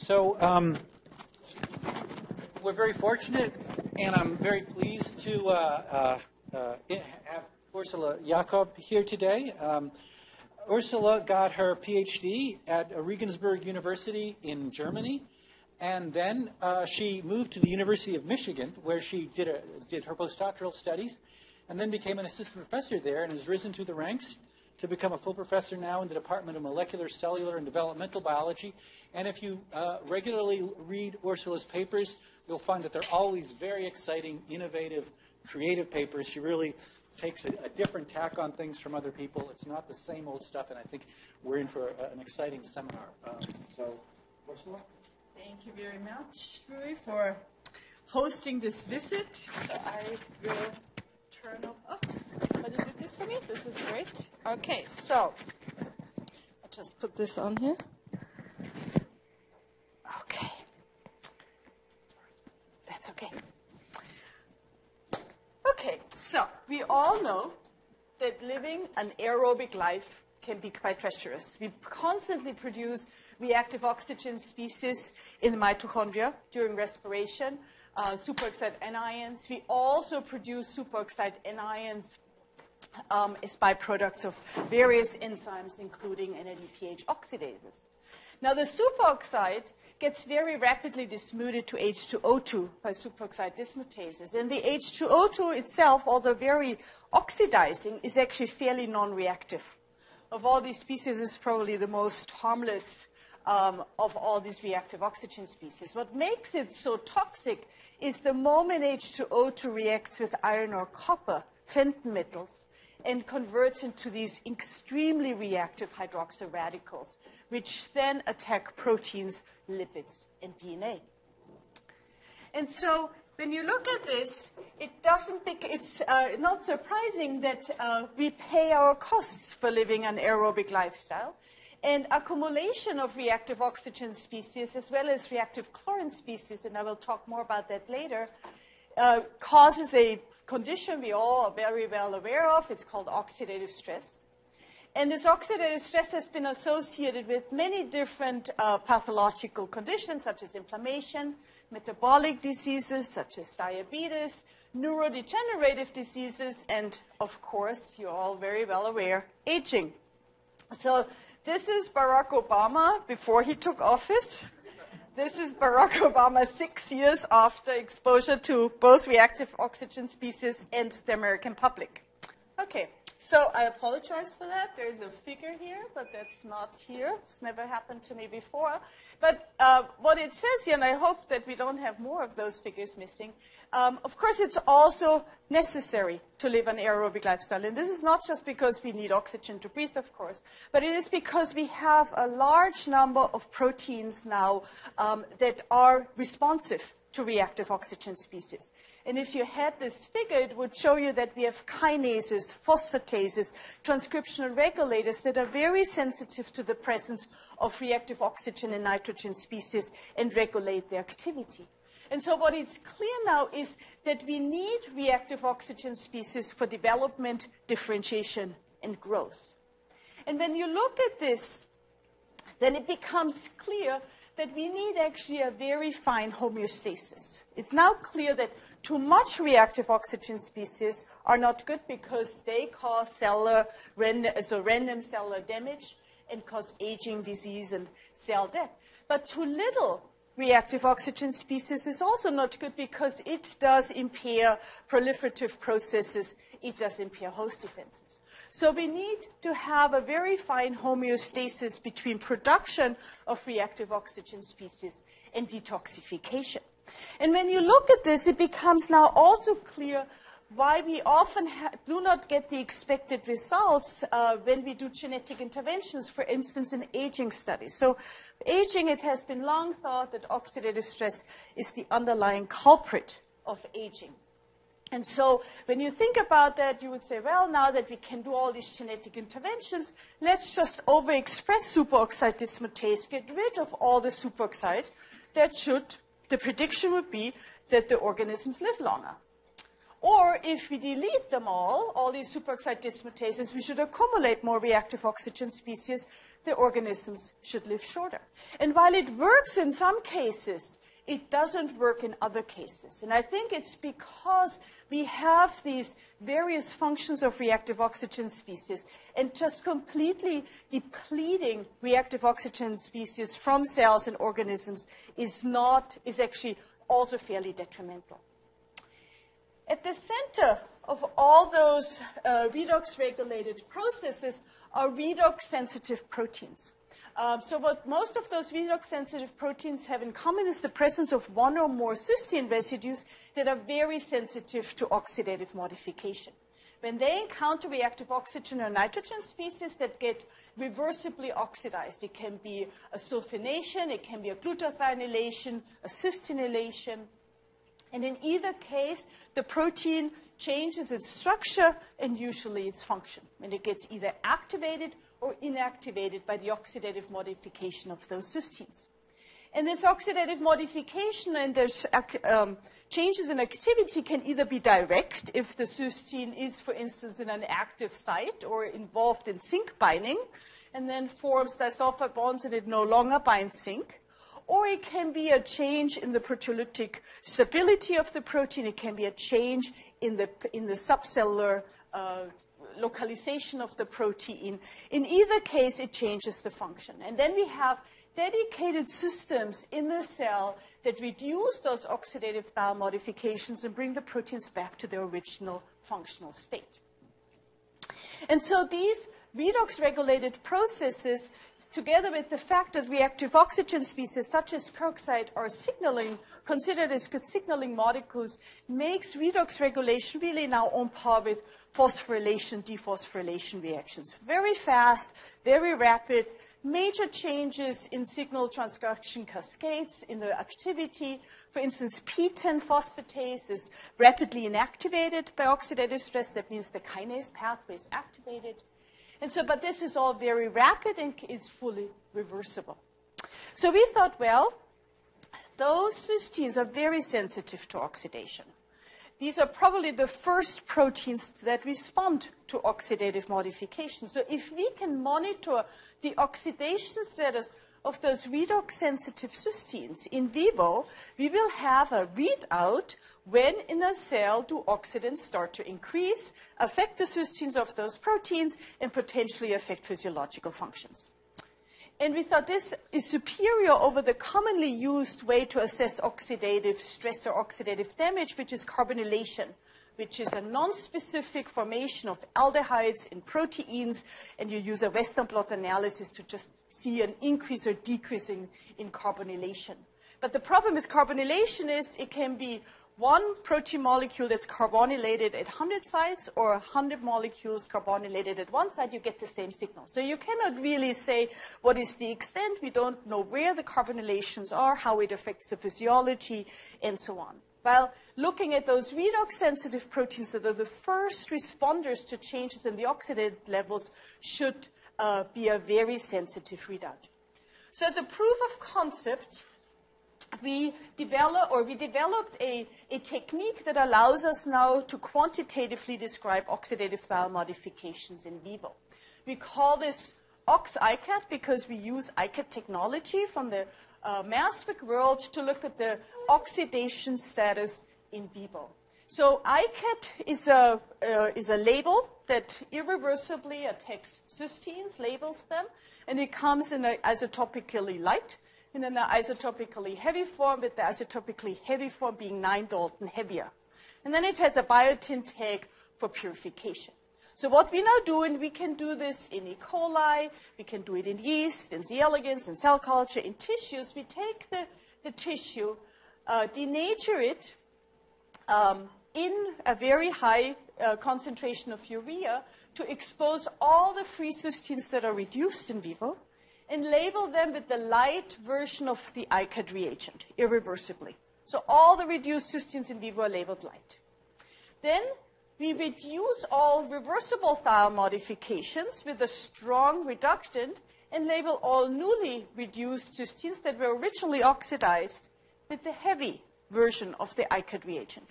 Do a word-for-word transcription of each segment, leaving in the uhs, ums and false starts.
So um, we're very fortunate, and I'm very pleased to uh, uh, uh, have Ursula Jakob here today. Um, Ursula got her PhD at Regensburg University in Germany, and then uh, she moved to the University of Michigan, where she did, a, did her postdoctoral studies, and then became an assistant professor there and has risen through the ranks to become a full professor now in the Department of Molecular, Cellular, and Developmental Biology. And if you uh, regularly read Ursula's papers, you'll find that they're always very exciting, innovative, creative papers. She really takes a, a different tack on things from other people. It's not the same old stuff, and I think we're in for a, an exciting seminar. Um, so, Ursula? Thank you very much, Rui, for hosting this visit. So I will turn off. Oh, but you did this for me? This is great. Okay, so I just put this on here. Okay. That's okay. Okay, so we all know that living an aerobic life can be quite treacherous. We constantly produce reactive oxygen species in the mitochondria during respiration, uh, superoxide anions. We also produce superoxide anions um, as byproducts of various enzymes, including N A D P H oxidases. Now, the superoxide gets very rapidly dismuted to H two O two by superoxide dismutases. And the H two O two itself, although very oxidizing, is actually fairly non-reactive. Of all these species, it's probably the most harmless Um, of all these reactive oxygen species. What makes it so toxic is the moment H two O two reacts with iron or copper, Fenton metals, and converts into these extremely reactive hydroxyl radicals, which then attack proteins, lipids, and D N A. And so when you look at this, it doesn't pick, it's uh, not surprising that uh, we pay our costs for living an aerobic lifestyle. And accumulation of reactive oxygen species, as well as reactive chlorine species, and I will talk more about that later, uh, causes a condition we all are very well aware of. It's called oxidative stress. And this oxidative stress has been associated with many different uh, pathological conditions, such as inflammation, metabolic diseases, such as diabetes, neurodegenerative diseases, and, of course, you're all very well aware, aging. So this is Barack Obama before he took office. This is Barack Obama six years after exposure to both reactive oxygen species and the American public. Okay, so I apologize for that. There's a figure here, but that's not here. It's never happened to me before. But uh, what it says here, and I hope that we don't have more of those figures missing, um, of course it's also necessary to live an aerobic lifestyle. And this is not just because we need oxygen to breathe, of course, but it is because we have a large number of proteins now um, that are responsive to reactive oxygen species. And if you had this figure, it would show you that we have kinases, phosphatases, transcriptional regulators that are very sensitive to the presence of reactive oxygen and nitrogen species and regulate their activity. And so what is clear now is that we need reactive oxygen species for development, differentiation, and growth. And when you look at this, then it becomes clear that we need actually a very fine homeostasis. It's now clear that too much reactive oxygen species are not good because they cause cellular, so random cellular damage and cause aging, disease, and cell death. But too little reactive oxygen species is also not good because it does impair proliferative processes. It does impair host defenses. So we need to have a very fine homeostasis between production of reactive oxygen species and detoxification. And when you look at this, it becomes now also clear why we often do not get the expected results uh, when we do genetic interventions, for instance, in aging studies. So aging, it has been long thought that oxidative stress is the underlying culprit of aging. And so when you think about that, you would say, well, now that we can do all these genetic interventions, let's just overexpress superoxide dismutase, get rid of all the superoxide. That should, the prediction would be that the organisms live longer. Or if we delete them all, all these superoxide dismutases, we should accumulate more reactive oxygen species. The organisms should live shorter. And while it works in some cases, it doesn't work in other cases. And I think it's because we have these various functions of reactive oxygen species, and just completely depleting reactive oxygen species from cells and organisms is not, is actually also fairly detrimental. At the center of all those uh, redox-regulated processes are redox-sensitive proteins. Um, so what most of those redox-sensitive proteins have in common is the presence of one or more cysteine residues that are very sensitive to oxidative modification. When they encounter reactive oxygen or nitrogen species that get reversibly oxidized, it can be a sulfonation, it can be a glutathionylation, a cysteinylation. And in either case, the protein changes its structure and usually its function. And it gets either activated or inactivated by the oxidative modification of those cysteines. And this oxidative modification and the um, changes in activity can either be direct, if the cysteine is, for instance, in an active site or involved in zinc binding, and then forms disulfide bonds and it no longer binds zinc. Or it can be a change in the proteolytic stability of the protein. It can be a change in the, in the subcellular uh, localization of the protein. In either case, it changes the function. And then we have dedicated systems in the cell that reduce those oxidative dial modifications and bring the proteins back to their original functional state. And so these redox-regulated processes, together with the fact that reactive oxygen species such as peroxide are signaling, considered as good signaling molecules, makes redox regulation really now on par with phosphorylation, dephosphorylation reactions. Very fast, very rapid, major changes in signal transduction cascades in the activity. For instance, P ten phosphatase is rapidly inactivated by oxidative stress. That means the kinase pathway is activated. And so, but this is all very rapid and it's fully reversible. So we thought, well, those cysteines are very sensitive to oxidation. These are probably the first proteins that respond to oxidative modification. So if we can monitor the oxidation status of those redox-sensitive cysteines in vivo, we will have a readout when in a cell do oxidants start to increase, affect the cysteines of those proteins, and potentially affect physiological functions. And we thought this is superior over the commonly used way to assess oxidative stress or oxidative damage, which is carbonylation, which is a non-specific formation of aldehydes in proteins, and you use a Western blot analysis to just see an increase or decrease in, in carbonylation. But the problem with carbonylation is it can be one protein molecule that's carbonylated at one hundred sites or one hundred molecules carbonylated at one site, you get the same signal. So you cannot really say what is the extent. We don't know where the carbonylations are, how it affects the physiology, and so on. While looking at those redox-sensitive proteins that are the first responders to changes in the oxidative levels should uh, be a very sensitive readout. So as a proof of concept, We, develop, or we developed a, a technique that allows us now to quantitatively describe oxidative dial modifications in vivo. We call this OxICAT because we use ICAT technology from the uh, mass spec world to look at the oxidation status in vivo. So ICAT is a, uh, is a label that irreversibly attacks cysteines, labels them, and it comes in an isotopically light, in an isotopically heavy form, with the isotopically heavy form being nine Dalton heavier. And then it has a biotin tag for purification. So what we now do, and we can do this in E. coli, we can do it in yeast, in C. elegans, in cell culture, in tissues, we take the, the tissue, uh, denature it um, in a very high uh, concentration of urea to expose all the free cysteines that are reduced in vivo, and label them with the light version of the ICAT reagent, irreversibly. So all the reduced cysteines in vivo are labeled light. Then we reduce all reversible thiol modifications with a strong reductant and label all newly reduced cysteines that were originally oxidized with the heavy version of the ICAT reagent.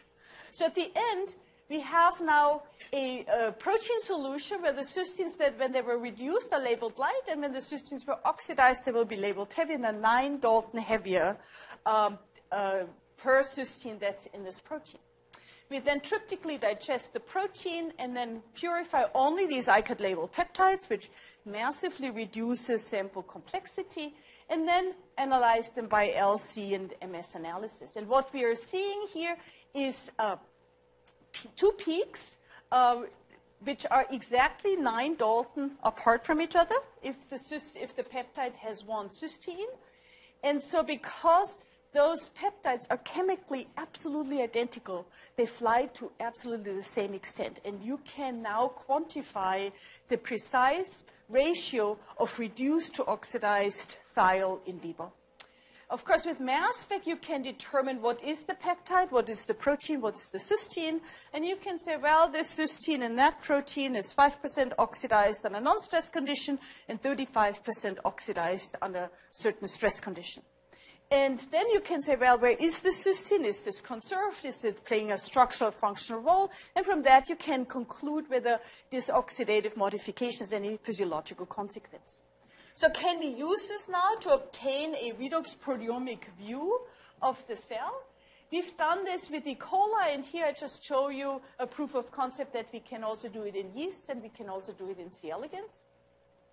So at the end, we have now a, a protein solution where the cysteines that when they were reduced are labeled light, and when the cysteines were oxidized, they will be labeled heavy, and are nine Dalton heavier um, uh, per cysteine that's in this protein. We then tryptically digest the protein and then purify only these I C A D labeled peptides, which massively reduces sample complexity, and then analyze them by L C and M S analysis. And what we are seeing here is uh, two peaks, uh, which are exactly nine Dalton apart from each other if the, if the peptide has one cysteine. And so because those peptides are chemically absolutely identical, they fly to absolutely the same extent. And you can now quantify the precise ratio of reduced to oxidized thiol in vivo. Of course, with mass spec, you can determine what is the peptide, what is the protein, what is the cysteine. And you can say, well, this cysteine and that protein is five percent oxidized under non-stress condition and thirty-five percent oxidized under certain stress condition. And then you can say, well, where is the cysteine? Is this conserved? Is it playing a structural functional role? And from that, you can conclude whether this oxidative modification has any physiological consequence. So can we use this now to obtain a redox proteomic view of the cell? We've done this with E. coli, and here I just show you a proof of concept that we can also do it in yeast, and we can also do it in C. elegans.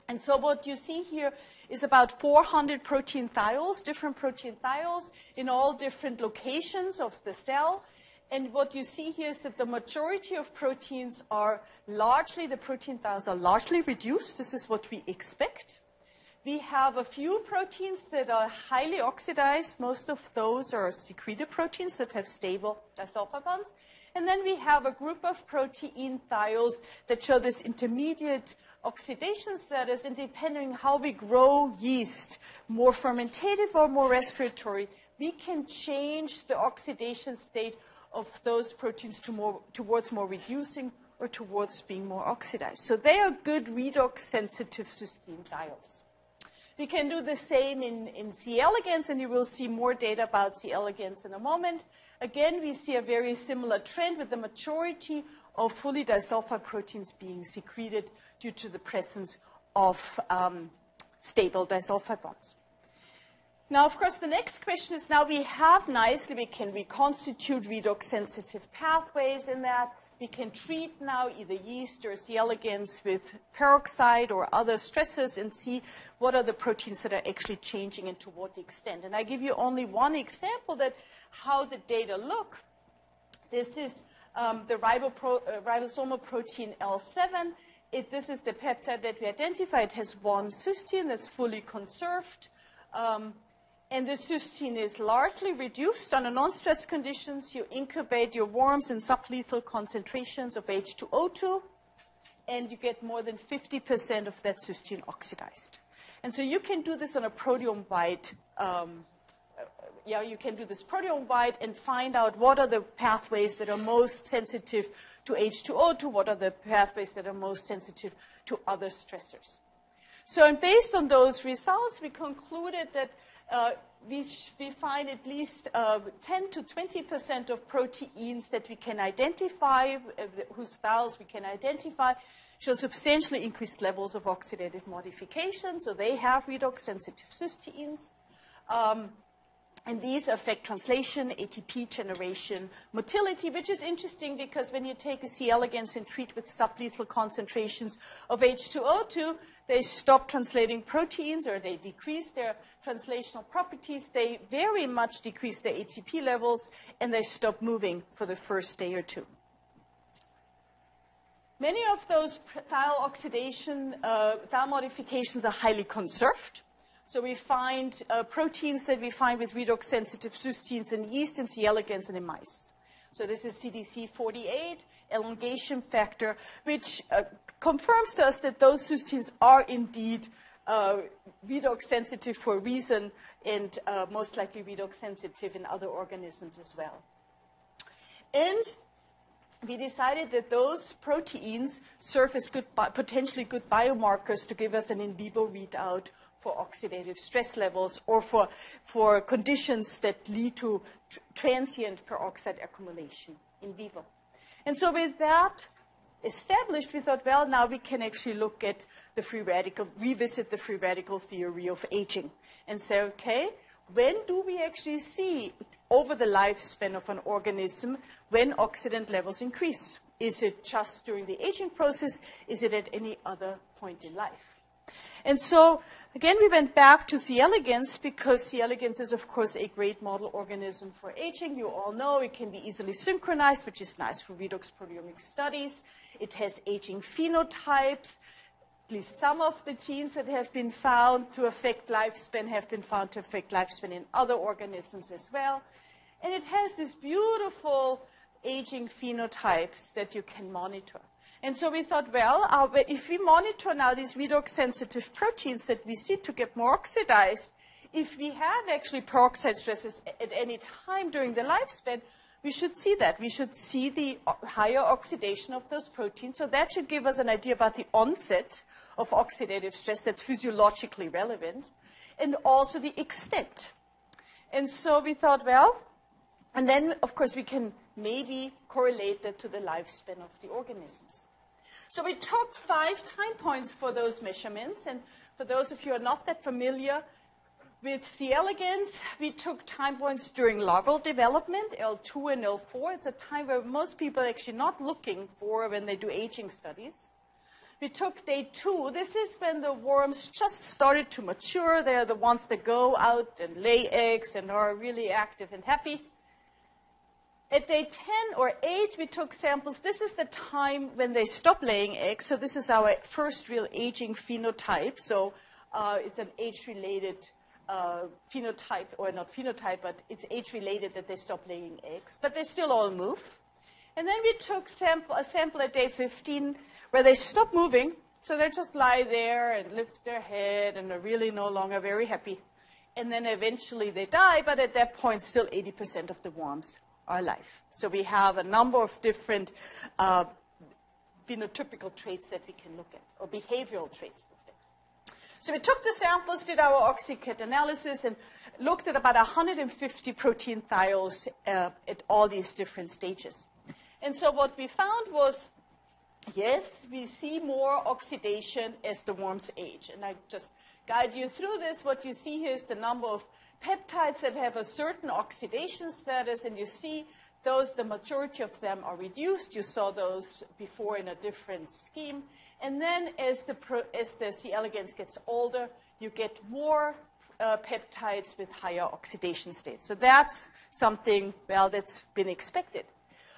And so what you see here is about four hundred protein thiols, different protein thiols in all different locations of the cell. And what you see here is that the majority of proteins are largely, the protein thiols are largely reduced. This is what we expect. We have a few proteins that are highly oxidized. Most of those are secreted proteins that have stable disulfide bonds. And then we have a group of protein thiols that show this intermediate oxidation status, and depending on how we grow yeast, more fermentative or more respiratory, we can change the oxidation state of those proteins to more, towards more reducing or towards being more oxidized. So they are good redox-sensitive cysteine thiols. We can do the same in, in C. elegans, and you will see more data about C. elegans in a moment. Again, we see a very similar trend with the majority of fully disulfide proteins being secreted due to the presence of um, stable disulfide bonds. Now, of course, the next question is, now we have nicely, we can reconstitute redox-sensitive pathways in that. We can treat now either yeast or C. elegans with peroxide or other stresses and see what are the proteins that are actually changing and to what extent. And I give you only one example that how the data look. This is Um, the ribopro uh, ribosomal protein L seven. It, this is the peptide that we identified. It has one cysteine that's fully conserved. Um, and the cysteine is largely reduced under non-stress conditions. You incubate your worms in sublethal concentrations of H two O two, and you get more than fifty percent of that cysteine oxidized. And so you can do this on a proteome-wide um, Yeah, you can do this proteome-wide and find out what are the pathways that are most sensitive to H two O two, what are the pathways that are most sensitive to other stressors. So, and based on those results, we concluded that uh, we, we find at least uh, ten to twenty percent of proteins that we can identify, uh, whose thiols we can identify, show substantially increased levels of oxidative modification. So they have redox-sensitive cysteines. Um, And these affect translation, A T P generation, motility, which is interesting because when you take a C. elegans and treat with sublethal concentrations of H two O two, they stop translating proteins or they decrease their translational properties. They very much decrease their A T P levels, and they stop moving for the first day or two. Many of those thiol oxidation, uh, thiol modifications are highly conserved. So we find uh, proteins that we find with redox-sensitive cysteines in yeast and C. elegans and in mice. So this is C D C forty-eight, elongation factor, which uh, confirms to us that those cysteines are indeed uh, redox-sensitive for a reason, and uh, most likely redox-sensitive in other organisms as well. And we decided that those proteins serve as good potentially good biomarkers to give us an in vivo readout for oxidative stress levels or for, for conditions that lead to tr transient peroxide accumulation in vivo. And so with that established, we thought, well, now we can actually look at the free radical, revisit the free radical theory of aging and say, okay, when do we actually see over the lifespan of an organism when oxidant levels increase? Is it just during the aging process? Is it at any other point in life? And so, again, we went back to C. elegans because C. elegans is, of course, a great model organism for aging. You all know it can be easily synchronized, which is nice for redox proteomic studies. It has aging phenotypes. At least some of the genes that have been found to affect lifespan have been found to affect lifespan in other organisms as well. And it has these beautiful aging phenotypes that you can monitor. And so we thought, well, uh, if we monitor now these redox-sensitive proteins that we see to get more oxidized, if we have actually peroxide stresses at any time during the lifespan, we should see that. We should see the higher oxidation of those proteins. So that should give us an idea about the onset of oxidative stress that's physiologically relevant, and also the extent. And so we thought, well, and then, of course, we can maybe correlate that to the lifespan of the organisms. So we took five time points for those measurements. And for those of you who are not that familiar with C. elegans, we took time points during larval development, L two and L four. It's a time where most people are actually not looking for when they do aging studies. We took day two. This is when the worms just started to mature. They are the ones that go out and lay eggs and are really active and happy. At day ten or eight, we took samples. This is the time when they stop laying eggs. So this is our first real aging phenotype. So uh, it's an age-related uh, phenotype, or not phenotype, but it's age-related that they stop laying eggs. But they still all move. And then we took sample, a sample at day fifteen where they stop moving. So they just lie there and lift their head and are really no longer very happy. And then eventually they die, but at that point still eighty percent of the worms are alive. So we have a number of different uh, phenotypical traits that we can look at, or behavioral traits. So we took the samples, did our OxyCat analysis, and looked at about one hundred fifty protein thiols uh, at all these different stages. And so what we found was, yes, we see more oxidation as the worms age. And I just guide you through this. What you see here is the number of peptides that have a certain oxidation status, and you see those, the majority of them are reduced. You saw those before in a different scheme. And then as the, as the C. elegans gets older, you get more uh, peptides with higher oxidation states. So that's something, well, that's been expected.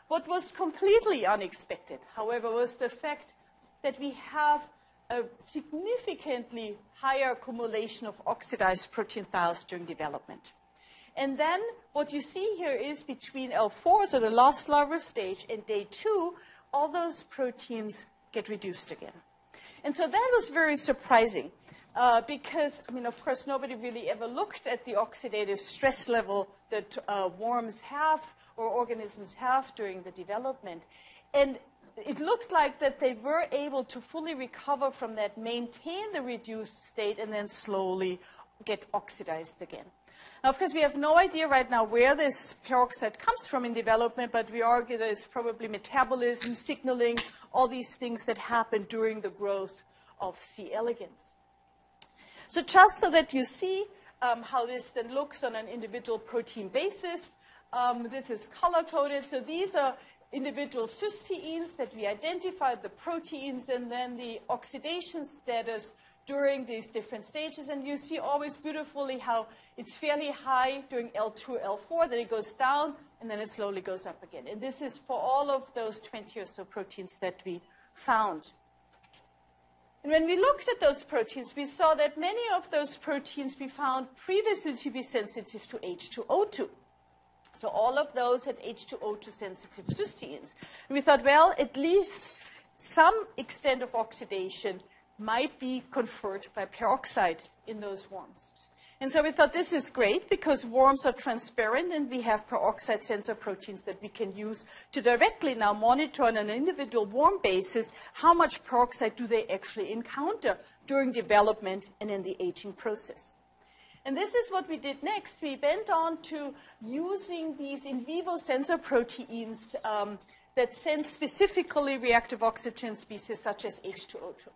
What was completely unexpected, however, was the fact that we have a significantly higher accumulation of oxidized protein thiols during development. And then what you see here is between L four, so the last larval stage, and day two, all those proteins get reduced again. And so that was very surprising uh, because, I mean, of course, nobody really ever looked at the oxidative stress level that uh, worms have or organisms have during the development. And it looked like that they were able to fully recover from that, maintain the reduced state, and then slowly get oxidized again. Now, of course, we have no idea right now where this peroxide comes from in development, but we argue that it's probably metabolism, signaling, all these things that happen during the growth of C. elegans. So just so that you see um, how this then looks on an individual protein basis, um, this is color-coded. So these are individual cysteines that we identified, the proteins, and then the oxidation status during these different stages. And you see always beautifully how it's fairly high during L two, L four, then it goes down, and then it slowly goes up again. And this is for all of those twenty or so proteins that we found. And when we looked at those proteins, we saw that many of those proteins we found previously to be sensitive to H two O two. So all of those had H two O two sensitive cysteines. And we thought, well, at least some extent of oxidation might be conferred by peroxide in those worms. And so we thought this is great because worms are transparent and we have peroxide sensor proteins that we can use to directly now monitor on an individual worm basis how much peroxide do they actually encounter during development and in the aging process. And this is what we did next. We went on to using these in vivo sensor proteins um, that send specifically reactive oxygen species such as H two O two.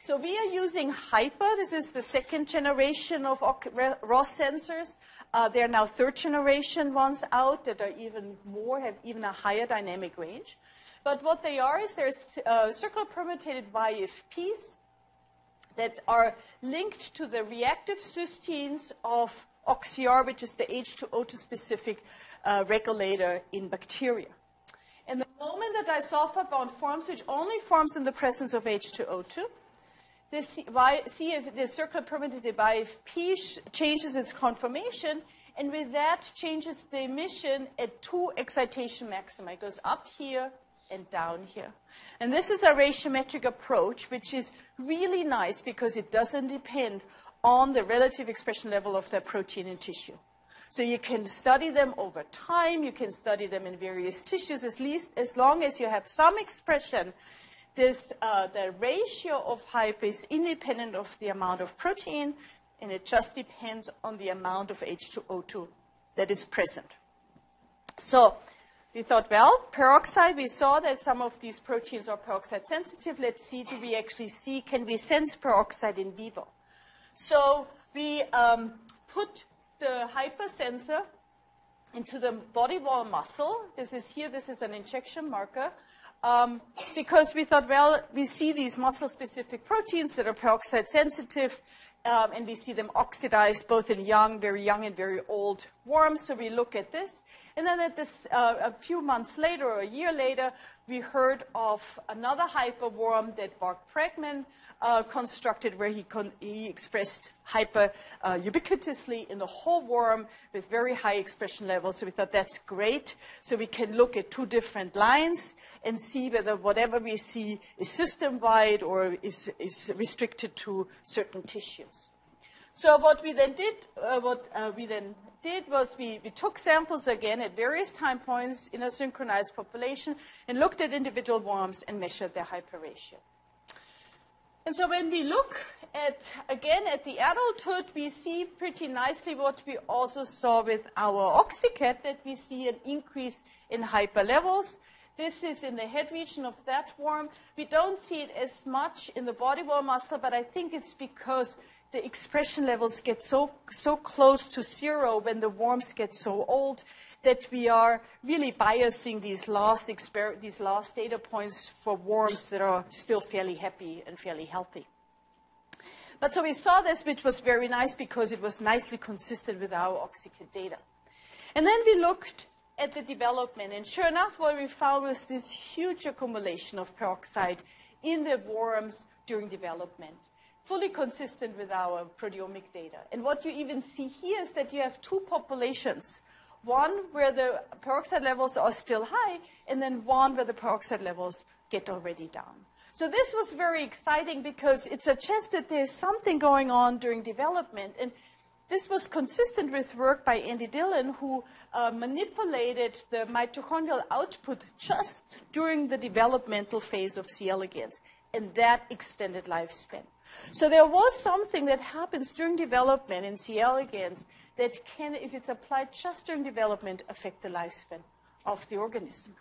So we are using HYPER. This is the second generation of raw sensors. Uh, there are now third generation ones out that are even more, have even a higher dynamic range. But what they are is there's uh, circular permutated Y F Ps that are linked to the reactive cysteines of O X Y R, which is the H two O two specific uh, regulator in bacteria. And the moment that disulfide bond forms, which only forms in the presence of H two O two, the, C y C the circular permutated Y F P sh changes its conformation, and with that changes the emission at two excitation maxima. It goes up here and down here. And this is a ratiometric approach, which is really nice because it doesn't depend on the relative expression level of that protein in tissue. So you can study them over time, you can study them in various tissues, at least as long as you have some expression. This, uh, the ratio of HYPER is independent of the amount of protein, and it just depends on the amount of H two O two that is present. So we thought, well, peroxide, we saw that some of these proteins are peroxide sensitive. Let's see, do we actually see, can we sense peroxide in vivo? So we um, put the HYPER sensor into the body wall muscle. This is here, this is an injection marker. Um, because we thought, well, we see these muscle-specific proteins that are peroxide sensitive, um, and we see them oxidized both in young, very young, and very old worms. So we look at this. And then at this, uh, a few months later or a year later, we heard of another HYPER worm that Mark Bregman uh, constructed, where he, con he expressed HYPER uh, ubiquitously in the whole worm with very high expression levels. So we thought that's great. So we can look at two different lines and see whether whatever we see is system-wide or is, is restricted to certain tissues. So what we then did, uh, what uh, we then did was we, we took samples again at various time points in a synchronized population and looked at individual worms and measured their HYPER ratio. And so when we look at, again, at the adulthood, we see pretty nicely what we also saw with our OxyCat, that we see an increase in HYPER levels. This is in the head region of that worm. We don't see it as much in the body wall muscle, but I think it's because the expression levels get so, so close to zero when the worms get so old that we are really biasing these last, these last data points for worms that are still fairly happy and fairly healthy. But so we saw this, which was very nice because it was nicely consistent with our OxyCat data. And then we looked at the development, and sure enough, what we found was this huge accumulation of peroxide in the worms during development, fully consistent with our proteomic data. And what you even see here is that you have two populations, one where the peroxide levels are still high, and then one where the peroxide levels get already down. So this was very exciting because it suggests that there's something going on during development. And this was consistent with work by Andy Dillon, who uh, manipulated the mitochondrial output just during the developmental phase of C. elegans, and that extended lifespan. So there was something that happens during development in C. elegans that can, if it's applied just during development, affect the lifespan of the organism.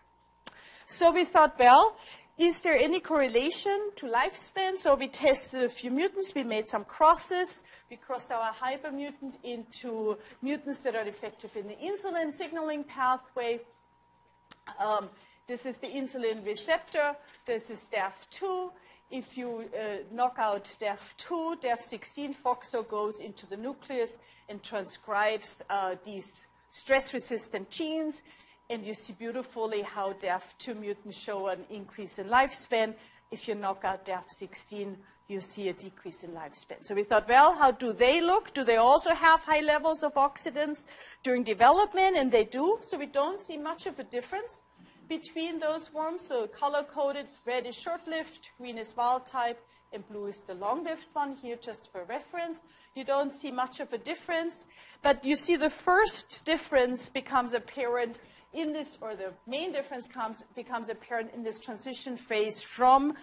So we thought, well, is there any correlation to lifespan? So we tested a few mutants. We made some crosses. We crossed our HYPER mutant into mutants that are defective in the insulin signaling pathway. Um, this is the insulin receptor. This is D A F two. If you uh, knock out D A F two, D A F sixteen, FOXO goes into the nucleus and transcribes uh, these stress-resistant genes. And you see beautifully how D A F two mutants show an increase in lifespan. If you knock out D A F sixteen, you see a decrease in lifespan. So we thought, well, how do they look? Do they also have high levels of oxidants during development? And they do. So we don't see much of a difference between those worms. So color-coded, red is short-lived, green is wild-type, and blue is the long-lived one here, just for reference. You don't see much of a difference, but you see the first difference becomes apparent in this, or the main difference comes, becomes apparent in this transition phase from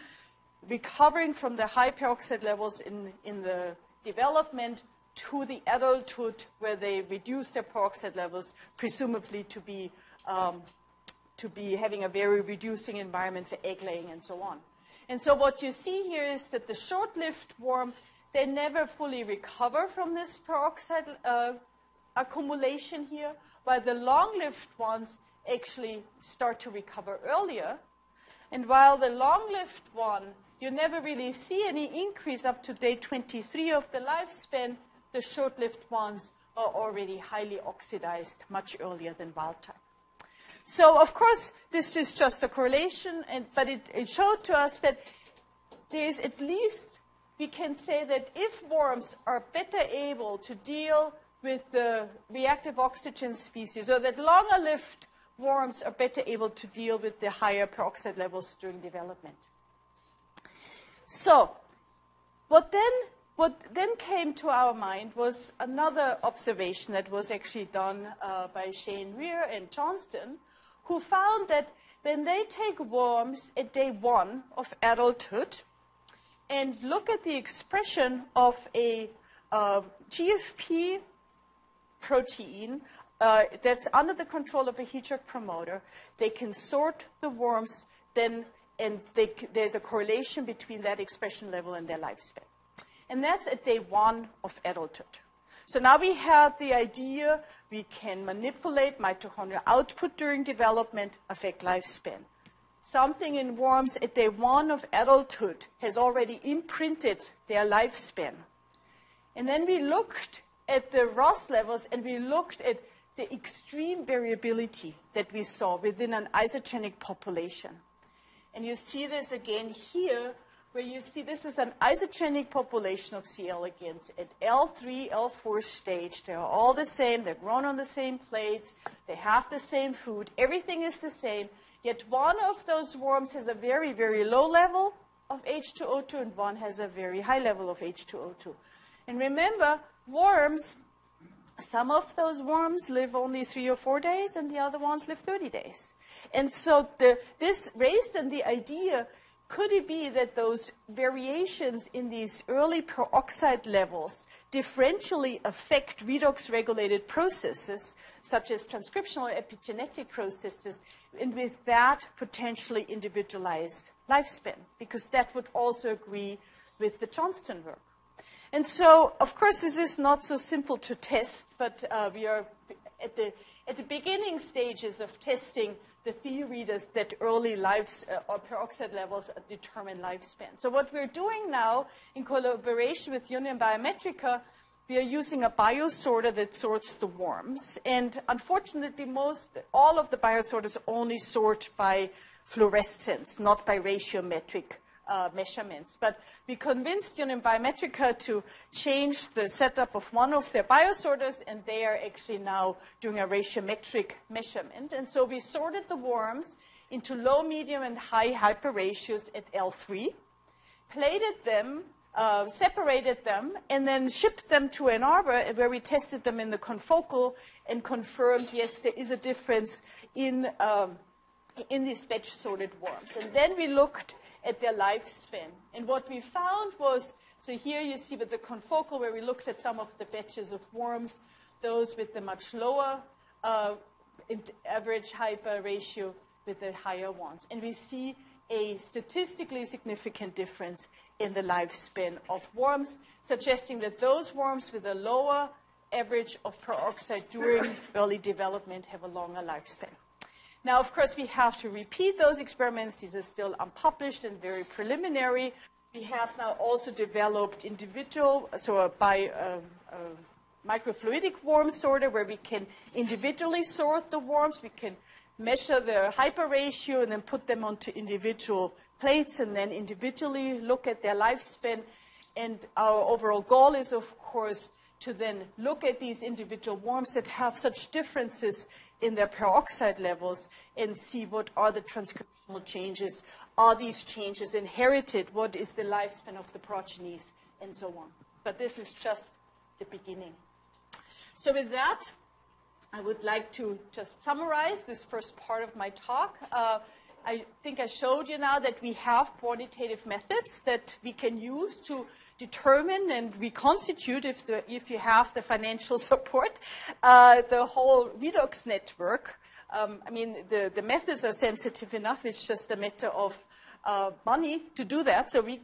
recovering from the high peroxide levels in, in the development to the adulthood, where they reduce their peroxide levels, presumably to be um, to be having a very reducing environment for egg laying and so on. And so what you see here is that the short-lived worm, they never fully recover from this peroxide uh, accumulation here, while the long-lived ones actually start to recover earlier. And while the long-lived one, you never really see any increase up to day twenty-three of the lifespan, the short-lived ones are already highly oxidized much earlier than wild type. So, of course, this is just a correlation, and, but it, it showed to us that there is at least, we can say that if worms are better able to deal with the reactive oxygen species, or that longer-lived worms are better able to deal with the higher peroxide levels during development. So, what then, what then came to our mind was another observation that was actually done uh, by Shane Rear and Johnston, who found that when they take worms at day one of adulthood and look at the expression of a uh, G F P protein uh, that's under the control of a heat-shock promoter, they can sort the worms then, and they, there's a correlation between that expression level and their lifespan. And that's at day one of adulthood. So now we had the idea we can manipulate mitochondrial output during development, affect lifespan. Something in worms at day one of adulthood has already imprinted their lifespan. And then we looked at the R O S levels and we looked at the extreme variability that we saw within an isogenic population. And you see this again here, where you see this is an isogenic population of C. elegans at L three, L four stage. They're all the same. They're grown on the same plates. They have the same food. Everything is the same. Yet one of those worms has a very, very low level of H two O two, and one has a very high level of H two O two. And remember, worms, some of those worms live only three or four days, and the other ones live thirty days. And so the, this raised then the idea, could it be that those variations in these early peroxide levels differentially affect redox-regulated processes, such as transcriptional epigenetic processes, and with that potentially individualize lifespan? Because that would also agree with the Johnston work. And so, of course, this is not so simple to test, but uh, we are at the, at the beginning stages of testing the theory that early lives uh, or peroxide levels determine lifespan. So what we're doing now in collaboration with Union Biometrica, we are using a biosorter that sorts the worms. And unfortunately, most, all of the biosorters only sort by fluorescence, not by ratiometric uh, measurements. But we convinced Union Biometrica to change the setup of one of their biosorters, and they are actually now doing a ratiometric measurement. And so we sorted the worms into low, medium, and high hyper ratios at L three, plated them, uh, separated them, and then shipped them to Ann Arbor, where we tested them in the confocal and confirmed, yes, there is a difference in, um, in these batch-sorted worms. And then we looked at their lifespan. And what we found was, so here you see with the confocal, where we looked at some of the batches of worms, those with the much lower uh, average hyper ratio with the higher ones. And we see a statistically significant difference in the lifespan of worms, suggesting that those worms with a lower average of peroxide during early development have a longer lifespan. Now, of course, we have to repeat those experiments. These are still unpublished and very preliminary. We have now also developed individual, so by uh, uh, microfluidic worm sorter, where we can individually sort the worms. We can measure their hyper ratio and then put them onto individual plates and then individually look at their lifespan. And our overall goal is, of course, to then look at these individual worms that have such differences in their peroxide levels and see what are the transcriptional changes. Are these changes inherited? What is the lifespan of the progenies? And so on. But this is just the beginning. So with that, I would like to just summarize this first part of my talk. Uh, I think I showed you now that we have quantitative methods that we can use to determine and reconstitute, if, the, if you have the financial support, uh, the whole redox network Um, I mean, the, the methods are sensitive enough. It's just a matter of uh, money to do that. So we,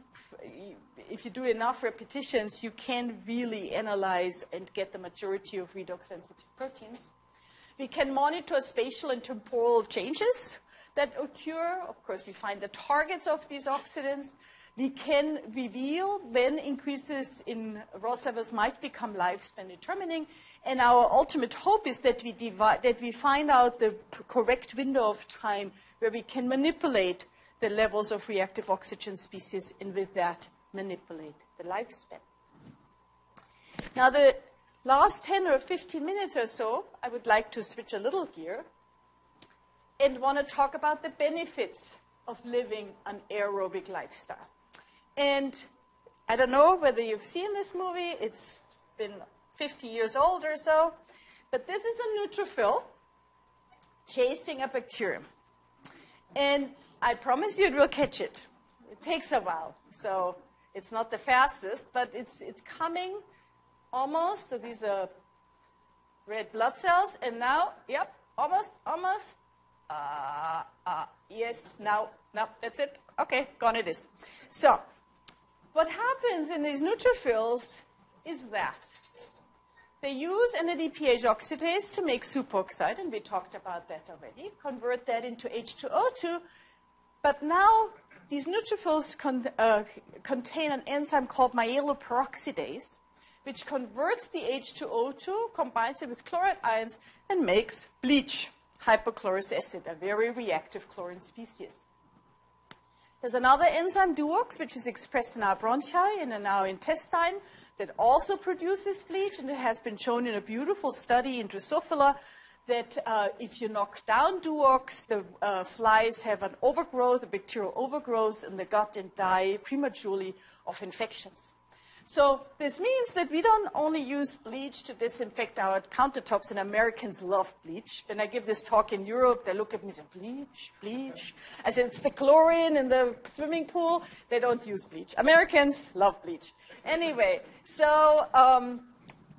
if you do enough repetitions, you can really analyze and get the majority of redox-sensitive proteins. We can monitor spatial and temporal changes that occur. Of course, we find the targets of these oxidants. We can reveal when increases in ROS levels might become lifespan determining. And our ultimate hope is that we, divide, that we find out the correct window of time where we can manipulate the levels of reactive oxygen species and with that manipulate the lifespan. Now the last ten or fifteen minutes or so, I would like to switch a little gear and want to talk about the benefits of living an aerobic lifestyle. And I don't know whether you've seen this movie. It's been fifty years old or so. But this is a neutrophil chasing a bacterium. And I promise you it will catch it. It takes a while. So it's not the fastest, but it's, it's coming almost. So these are red blood cells. And now, yep, almost, almost. Uh, uh, yes, now, now, that's it. Okay, gone it is. So what happens in these neutrophils is that they use N A D P H oxidase to make superoxide, and we talked about that already, convert that into H two O two. But now these neutrophils con uh, contain an enzyme called myeloperoxidase, which converts the H two O two, combines it with chloride ions, and makes bleach, hypochlorous acid, a very reactive chlorine species. There's another enzyme, Duox, which is expressed in our bronchi and in our intestine that also produces bleach, and it has been shown in a beautiful study in Drosophila that uh, if you knock down Duox, the uh, flies have an overgrowth, a bacterial overgrowth in the gut and die prematurely of infections. So this means that we don't only use bleach to disinfect our countertops, and Americans love bleach. When I give this talk in Europe, they look at me and say, bleach, bleach. I said, it's the chlorine in the swimming pool. They don't use bleach. Americans love bleach. Anyway, so um,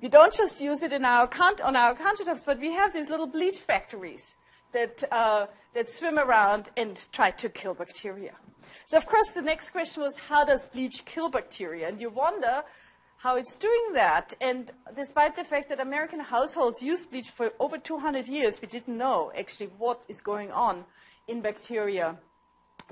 we don't just use it in our count on our countertops, but we have these little bleach factories that, uh, that swim around and try to kill bacteria. So, of course, the next question was, how does bleach kill bacteria? And you wonder how it's doing that. And despite the fact that American households use bleach for over two hundred years, we didn't know actually what is going on in bacteria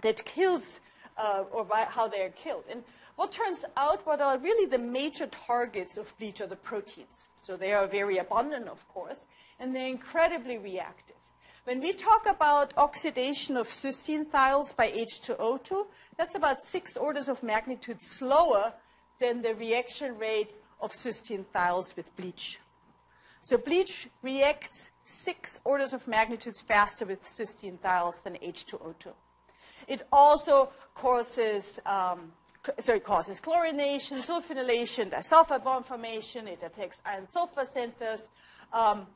that kills uh, or by how they are killed. And what turns out, what are really the major targets of bleach are the proteins. So they are very abundant, of course, and they're incredibly reactive. When we talk about oxidation of cysteine thiols by H two O two, that's about six orders of magnitude slower than the reaction rate of cysteine thiols with bleach. So bleach reacts six orders of magnitude faster with cysteine thiols than H two O two. It also causes, um, so it causes chlorination, sulfonylation, disulfide bond formation. It attacks iron-sulfur centers. Um,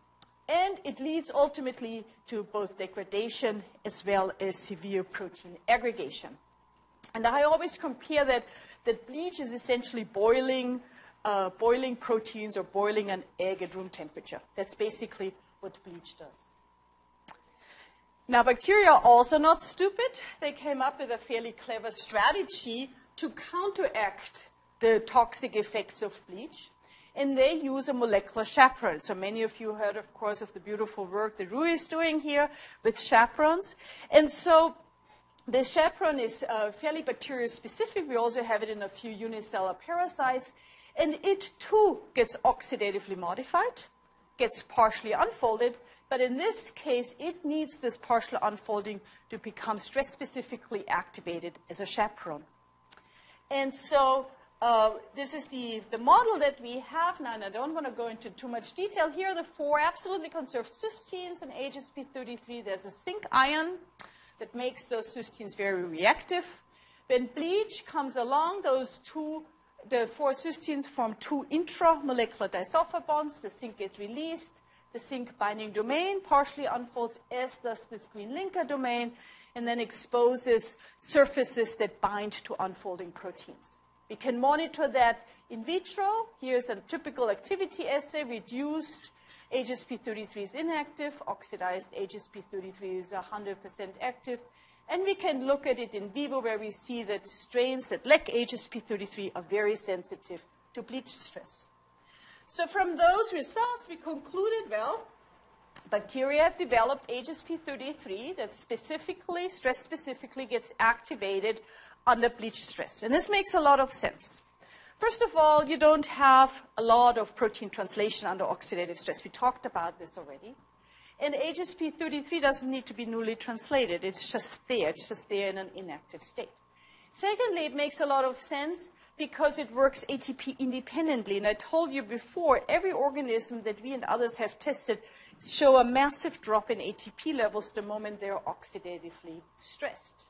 And it leads ultimately to both degradation as well as severe protein aggregation. And I always compare that, that bleach is essentially boiling, uh, boiling proteins or boiling an egg at room temperature. That's basically what bleach does. Now, bacteria are also not stupid. They came up with a fairly clever strategy to counteract the toxic effects of bleach. And they use a molecular chaperone. So many of you heard, of course, of the beautiful work that Rui is doing here with chaperones. And so the chaperone is uh, fairly bacteria-specific. We also have it in a few unicellular parasites. And it, too, gets oxidatively modified, gets partially unfolded. But in this case, it needs this partial unfolding to become stress-specifically activated as a chaperone. And so Uh, this is the, the model that we have now, and I don't want to go into too much detail. Here are the four absolutely conserved cysteines in H S P thirty-three. There's a zinc ion that makes those cysteines very reactive. When bleach comes along, those two, the four cysteines form two intramolecular disulfide bonds. The zinc gets released. The zinc binding domain partially unfolds, as does this green linker domain, and then exposes surfaces that bind to unfolding proteins. We can monitor that in vitro. Here's a typical activity assay reduced H S P thirty-three is inactive, oxidized H S P thirty-three is one hundred percent active, and we can look at it in vivo where we see that strains that lack H S P thirty-three are very sensitive to bleach stress. So from those results, we concluded, well, bacteria have developed H S P thirty-three that specifically, stress specifically gets activated under bleach stress. And this makes a lot of sense. First of all, you don't have a lot of protein translation under oxidative stress. We talked about this already. And H S P thirty-three doesn't need to be newly translated. It's just there. It's just there in an inactive state. Secondly, it makes a lot of sense because it works A T P independently. And I told you before, every organism that we and others have tested show a massive drop in A T P levels the moment they're oxidatively stressed.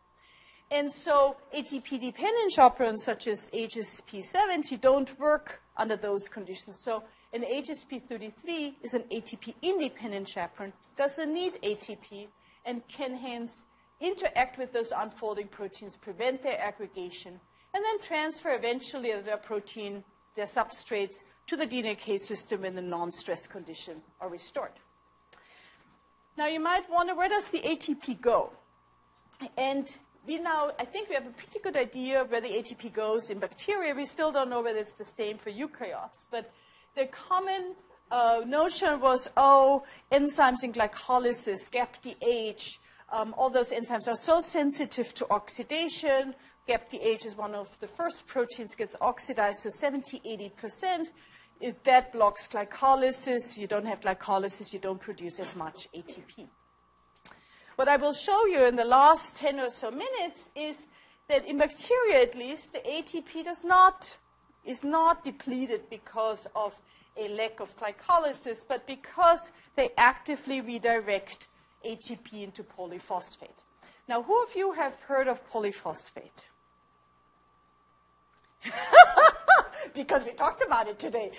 And so A T P-dependent chaperones such as H S P seventy don't work under those conditions. So an H S P thirty-three is an A T P-independent chaperone, doesn't need A T P, and can hence interact with those unfolding proteins, prevent their aggregation, and then transfer eventually their protein, their substrates, to the D N A K system when the non-stress condition are restored. Now, you might wonder, where does the A T P go? And we now, I think we have a pretty good idea of where the A T P goes in bacteria. We still don't know whether it's the same for eukaryotes. But the common uh, notion was, oh, enzymes in glycolysis, G A P D H, um, all those enzymes are so sensitive to oxidation. G A P D H is one of the first proteins gets oxidized to seventy, eighty percent. It, that blocks glycolysis. You don't have glycolysis, you don't produce as much A T P. What I will show you in the last ten or so minutes is that in bacteria, at least, the A T P does not, is not depleted because of a lack of glycolysis, but because they actively redirect A T P into polyphosphate. Now, who of you have heard of polyphosphate? Because we talked about it today.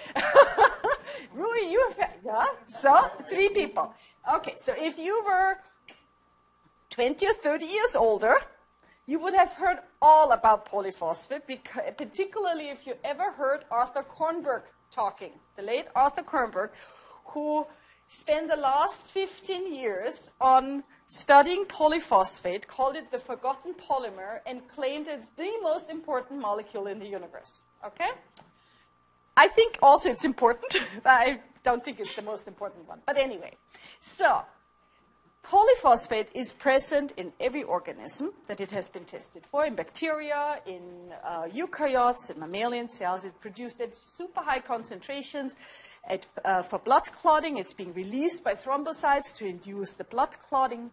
Rui, you have, yeah? So, three people. Okay, so if you were twenty or thirty years older, you would have heard all about polyphosphate, because, particularly if you ever heard Arthur Kornberg talking, the late Arthur Kornberg, who spent the last fifteen years on studying polyphosphate, called it the forgotten polymer, and claimed it's the most important molecule in the universe. Okay? I think also it's important, but I don't think it's the most important one. But anyway, so polyphosphate is present in every organism that it has been tested for, in bacteria, in uh, eukaryotes, in mammalian cells. It's produced at super high concentrations. At, uh, for blood clotting, it's being released by thrombocytes to induce the blood clotting.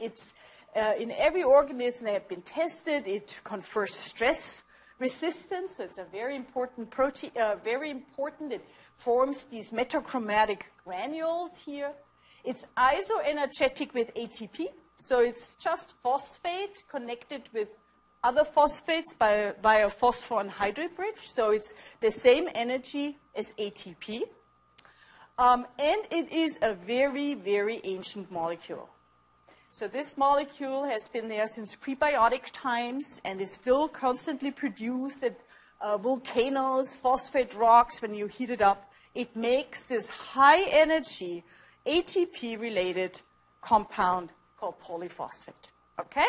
It's uh, in every organism that have been tested. It confers stress resistance, so it's a very important protein. Uh, very important. It forms these metachromatic granules here. It's isoenergetic with A T P, so it's just phosphate connected with other phosphates by, by a phosphor and hydride bridge, so it's the same energy as A T P. Um, and it is a very, very ancient molecule. So this molecule has been there since prebiotic times and is still constantly produced at uh, volcanoes, phosphate rocks. When you heat it up, it makes this high-energy A T P-related compound called polyphosphate, okay?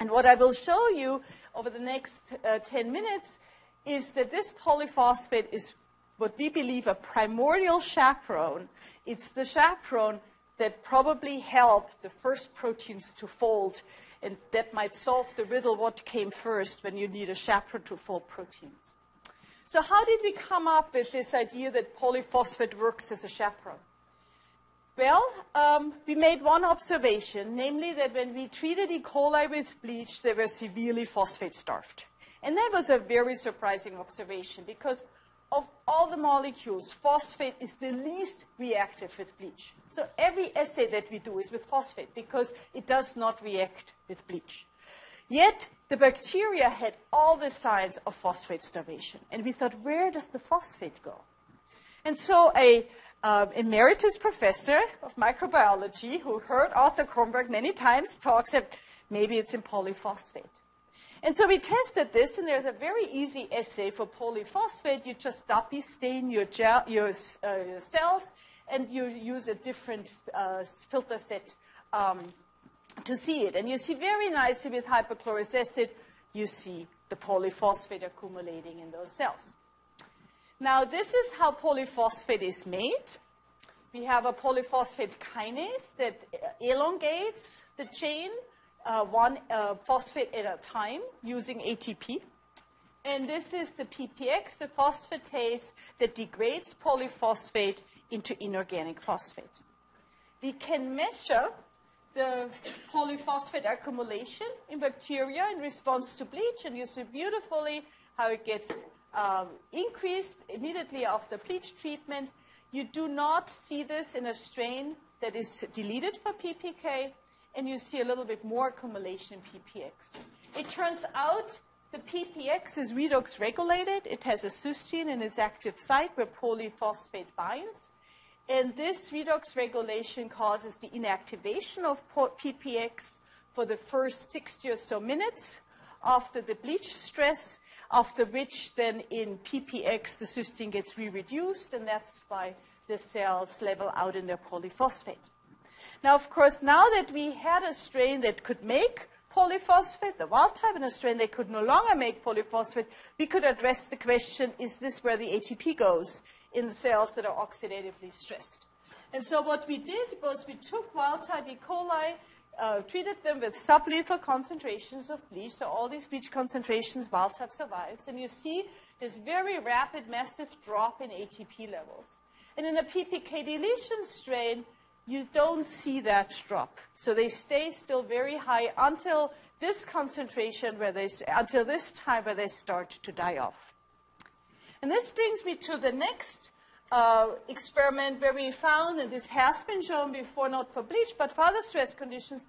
And what I will show you over the next uh, ten minutes is that this polyphosphate is what we believe a primordial chaperone. It's the chaperone that probably helped the first proteins to fold, and that might solve the riddle what came first when you need a chaperone to fold proteins. So how did we come up with this idea that polyphosphate works as a chaperone? Well, um, we made one observation, namely that when we treated E. coli with bleach, they were severely phosphate-starved. And that was a very surprising observation because of all the molecules, phosphate is the least reactive with bleach. So every assay that we do is with phosphate because it does not react with bleach. Yet, the bacteria had all the signs of phosphate starvation. And we thought, where does the phosphate go? And so a Um, emeritus professor of microbiology who heard Arthur Kornberg many times talks that maybe it's in polyphosphate. And so we tested this, and there's a very easy assay for polyphosphate. You just duppy stain your, gel, your uh, cells and you use a different uh, filter set um, to see it. And you see very nicely with hypochlorous acid, you see the polyphosphate accumulating in those cells. Now, this is how polyphosphate is made. We have a polyphosphate kinase that elongates the chain uh, one uh, phosphate at a time using A T P. And this is the P P X, the phosphatase that degrades polyphosphate into inorganic phosphate. We can measure the polyphosphate accumulation in bacteria in response to bleach, and you see beautifully how it gets um, increased immediately after bleach treatment. You do not see this in a strain that is deleted for P P K, and you see a little bit more accumulation in P P X. It turns out the P P X is redox regulated. It has a cysteine in its active site where polyphosphate binds. And this redox regulation causes the inactivation of P P X for the first sixty or so minutes after the bleach stress, after which then in P P X the cysteine gets re-reduced, and that's why the cells level out in their polyphosphate. Now, of course, now that we had a strain that could make polyphosphate, the wild type, and a strain that could no longer make polyphosphate, we could address the question, is this where the A T P goes in the cells that are oxidatively stressed? And so what we did was we took wild-type E. coli, uh, treated them with sublethal concentrations of bleach, so all these bleach concentrations, wild-type survives, and you see this very rapid, massive drop in A T P levels. And in a P P K deletion strain, you don't see that drop. So they stay still very high until this concentration, where they, until this time where they start to die off. And this brings me to the next uh, experiment where we found, and this has been shown before, not for bleach, but for other stress conditions,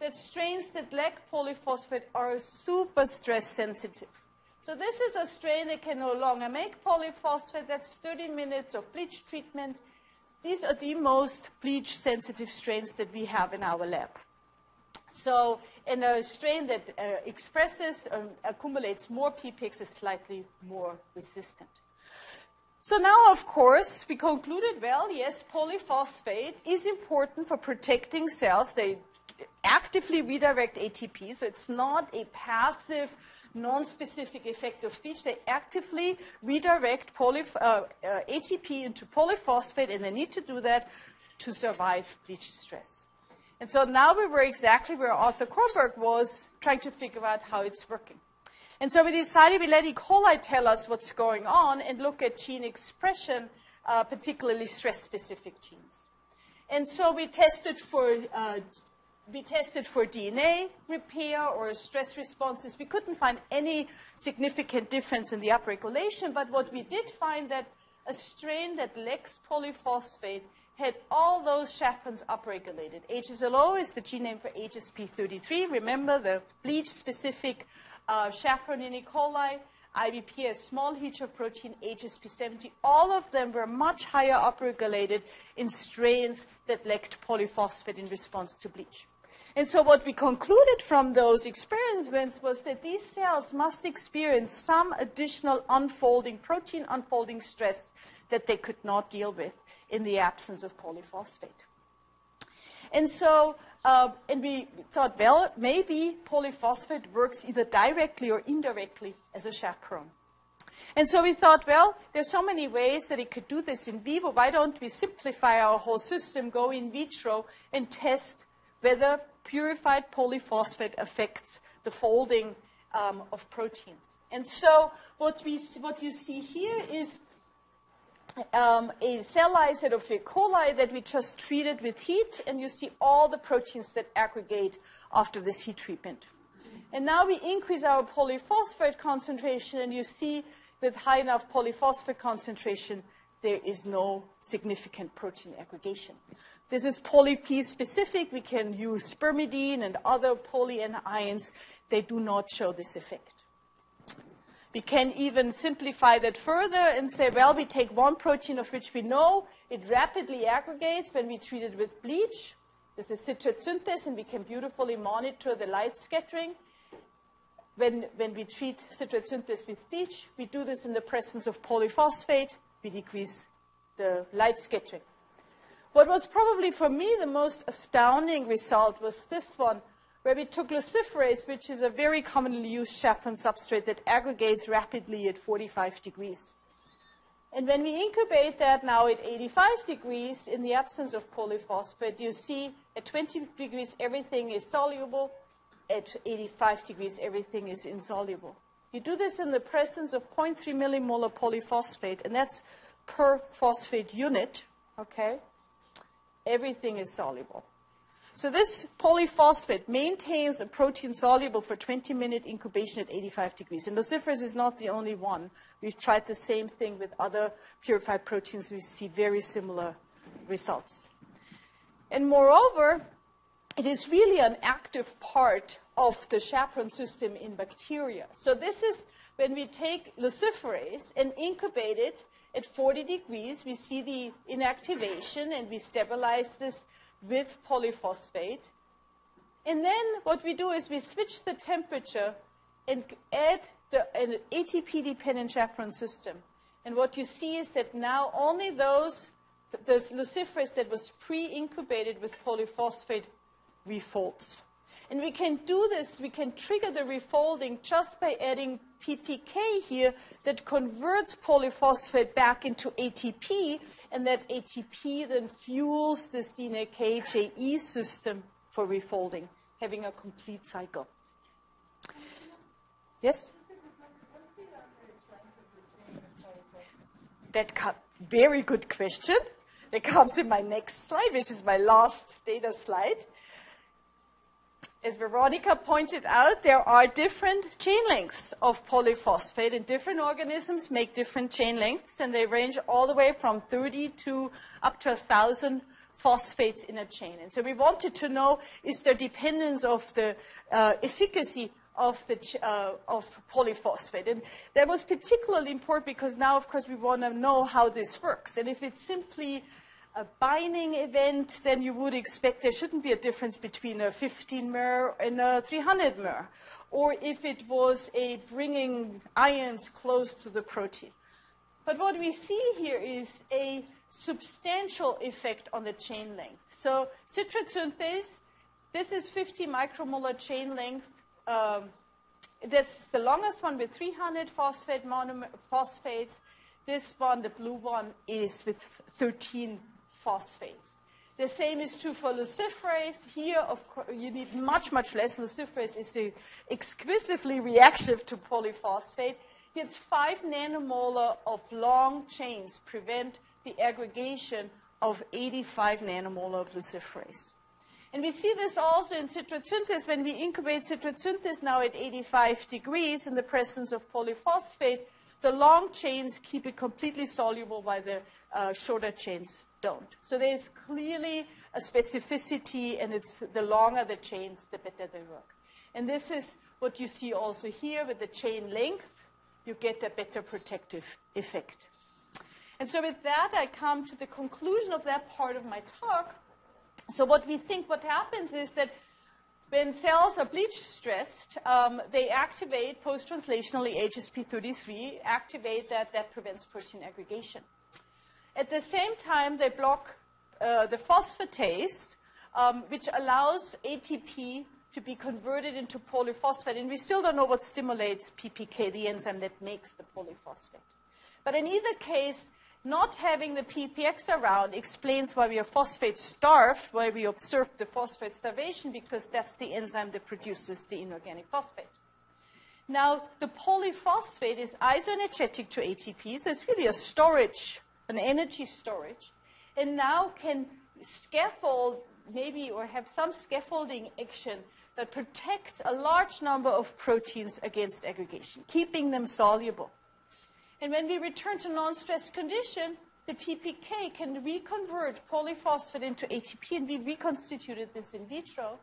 that strains that lack polyphosphate are super stress sensitive. So this is a strain that can no longer make polyphosphate. That's thirty minutes of bleach treatment. These are the most bleach sensitive strains that we have in our lab. So in a strain that uh, expresses or um, accumulates more P P X is slightly more resistant. So now, of course, we concluded, well, yes, polyphosphate is important for protecting cells. They actively redirect A T P, so it's not a passive, non-specific effect of bleach. They actively redirect polyph uh, uh, A T P into polyphosphate, and they need to do that to survive bleach stress. And so now we were exactly where Arthur Kornberg was, trying to figure out how it's working. And so we decided we let E. coli tell us what's going on and look at gene expression, uh, particularly stress-specific genes. And so we tested for uh, we tested for D N A repair or stress responses. We couldn't find any significant difference in the upregulation, but what we did find that a strain that lacks polyphosphate had all those chaperones upregulated. H S L O is the gene name for H S P thirty-three. Remember the bleach-specific uh, chaperone in E. coli, I B P S, small heteroprotein, H S P seventy. All of them were much higher upregulated in strains that lacked polyphosphate in response to bleach. And so what we concluded from those experiments was that these cells must experience some additional unfolding, protein unfolding stress that they could not deal with in the absence of polyphosphate. And so, uh, and we thought, well, maybe polyphosphate works either directly or indirectly as a chaperone. And so we thought, well, there's so many ways that it could do this in vivo. Why don't we simplify our whole system, go in vitro, and test whether purified polyphosphate affects the folding um, of proteins. And so what, we, what you see here is Um, a cell lysate of E. coli that we just treated with heat, and you see all the proteins that aggregate after this heat treatment. And now we increase our polyphosphate concentration, and you see with high enough polyphosphate concentration, there is no significant protein aggregation. This is poly-P specific. We can use spermidine and other poly-N ions. They do not show this effect. We can even simplify that further and say, well, we take one protein of which we know it rapidly aggregates when we treat it with bleach. This is citrate synthase, and we can beautifully monitor the light scattering. When, when we treat citrate synthase with bleach, we do this in the presence of polyphosphate. We decrease the light scattering. What was probably for me the most astounding result was this one, where we took luciferase, which is a very commonly used chaperone substrate that aggregates rapidly at forty-five degrees. And when we incubate that now at eighty-five degrees, in the absence of polyphosphate, you see at twenty degrees everything is soluble, at eighty-five degrees everything is insoluble. You do this in the presence of zero point three millimolar polyphosphate, and that's per phosphate unit, okay? Everything is soluble. So this polyphosphate maintains a protein soluble for twenty minute incubation at eighty-five degrees. And luciferase is not the only one. We've tried the same thing with other purified proteins. We see very similar results. And moreover, it is really an active part of the chaperone system in bacteria. So this is when we take luciferase and incubate it at forty degrees, we see the inactivation and we stabilize this with polyphosphate. And then what we do is we switch the temperature and add the, an A T P-dependent chaperone system. And what you see is that now only those, the luciferase that was pre-incubated with polyphosphate refolds. And we can do this, we can trigger the refolding just by adding P P K here that converts polyphosphate back into A T P, and that A T P then fuels this D N A K J E system for refolding, having a complete cycle. Yes? That's a very good question. That comes in my next slide, which is my last data slide. As Veronica pointed out, there are different chain lengths of polyphosphate, and different organisms make different chain lengths, and they range all the way from thirty to up to one thousand phosphates in a chain. And so we wanted to know, is there dependence of the uh, efficacy of, the ch uh, of polyphosphate? And that was particularly important because now, of course, we want to know how this works. And if it's simply a binding event, then you would expect there shouldn't be a difference between a fifteen mer and a three hundred mer, or if it was a bringing ions close to the protein. But what we see here is a substantial effect on the chain length. So citrate synthase, this is fifty micromolar chain length. Um, that's the longest one with three hundred phosphate monomer phosphates. This one, the blue one, is with thirteen phosphates. The same is true for luciferase. Here, of course, you need much, much less. Luciferase is exquisitely reactive to polyphosphate. It's five nanomolar of long chains prevent the aggregation of eighty-five nanomolar of luciferase. And we see this also in citrate synthase. When we incubate citrate synthase now at eighty-five degrees in the presence of polyphosphate, the long chains keep it completely soluble while the uh, shorter chains don't. So there's clearly a specificity, and it's the longer the chains, the better they work. And this is what you see also here with the chain length. You get a better protective effect. And so with that, I come to the conclusion of that part of my talk. So what we think what happens is that when cells are bleach stressed, um, they activate post-translationally H S P thirty-three, activate that, that prevents protein aggregation. At the same time, they block uh, the phosphatase, um, which allows A T P to be converted into polyphosphate. And we still don't know what stimulates P P K, the enzyme that makes the polyphosphate. But in either case, not having the P P X around explains why we are phosphate-starved, why we observe the phosphate starvation, because that's the enzyme that produces the inorganic phosphate. Now, the polyphosphate is isoenergetic to A T P, so it's really a storage, an energy storage, and now can scaffold maybe or have some scaffolding action that protects a large number of proteins against aggregation, keeping them soluble. And when we return to non-stress condition, the P P K can reconvert polyphosphate into A T P, and we reconstituted this in vitro,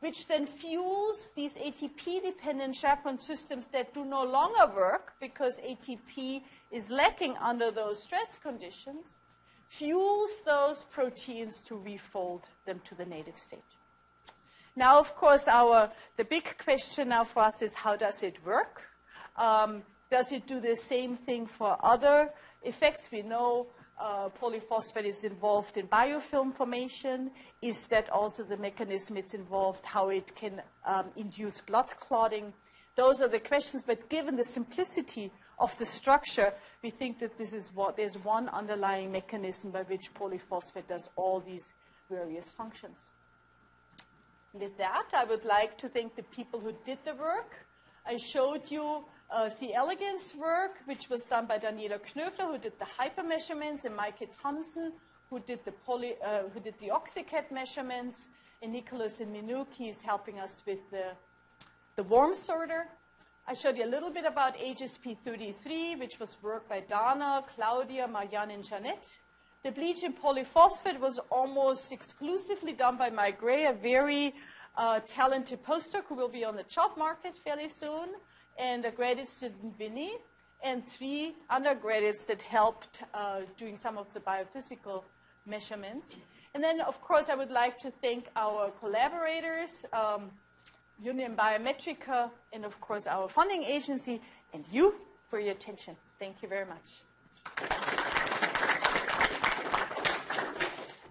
which then fuels these A T P-dependent chaperone systems that do no longer work because A T P is lacking under those stress conditions, fuels those proteins to refold them to the native state. Now, of course, our, the big question now for us is, how does it work? Um, Does it do the same thing for other effects? We know uh, polyphosphate is involved in biofilm formation? Is that also the mechanism it's involved, how it can um, induce blood clotting? Those are the questions, but given the simplicity of the structure, we think that this is what, there's one underlying mechanism by which polyphosphate does all these various functions. With that, I would like to thank the people who did the work. I showed you uh, C. elegans work, which was done by Daniela Knöfler, who did the hypermeasurements, and Maike Thompson, who did the, poly, uh, who did the OxyCat measurements, and Nicholas and Minuki is helping us with the the worm sorter. I showed you a little bit about H S P thirty-three, which was work by Dana, Claudia, Marianne, and Jeanette. The bleach in polyphosphate was almost exclusively done by Mike Gray, a very uh, talented postdoc who will be on the job market fairly soon, and a graduate student, Vinny, and three undergraduates that helped uh, doing some of the biophysical measurements. And then, of course, I would like to thank our collaborators, um, Union Biometrica, and, of course, our funding agency, and you for your attention. Thank you very much.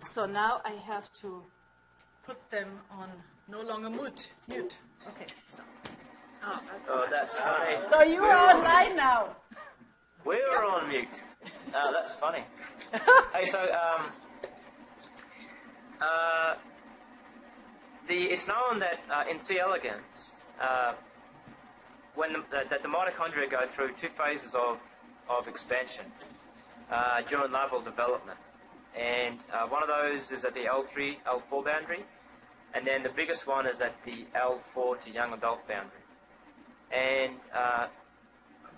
So now I have to put them on no longer mute. Mute. Okay. So. Oh, oh, that's funny. So you We're are online on now. We are yep. on mute. Oh, that's funny. Hey, so um, uh, the it's known that uh, in C. elegans, uh, when the, that the mitochondria go through two phases of of expansion uh, during larval development. And uh, one of those is at the L three, L four boundary. And then the biggest one is at the L four to young adult boundary. And uh,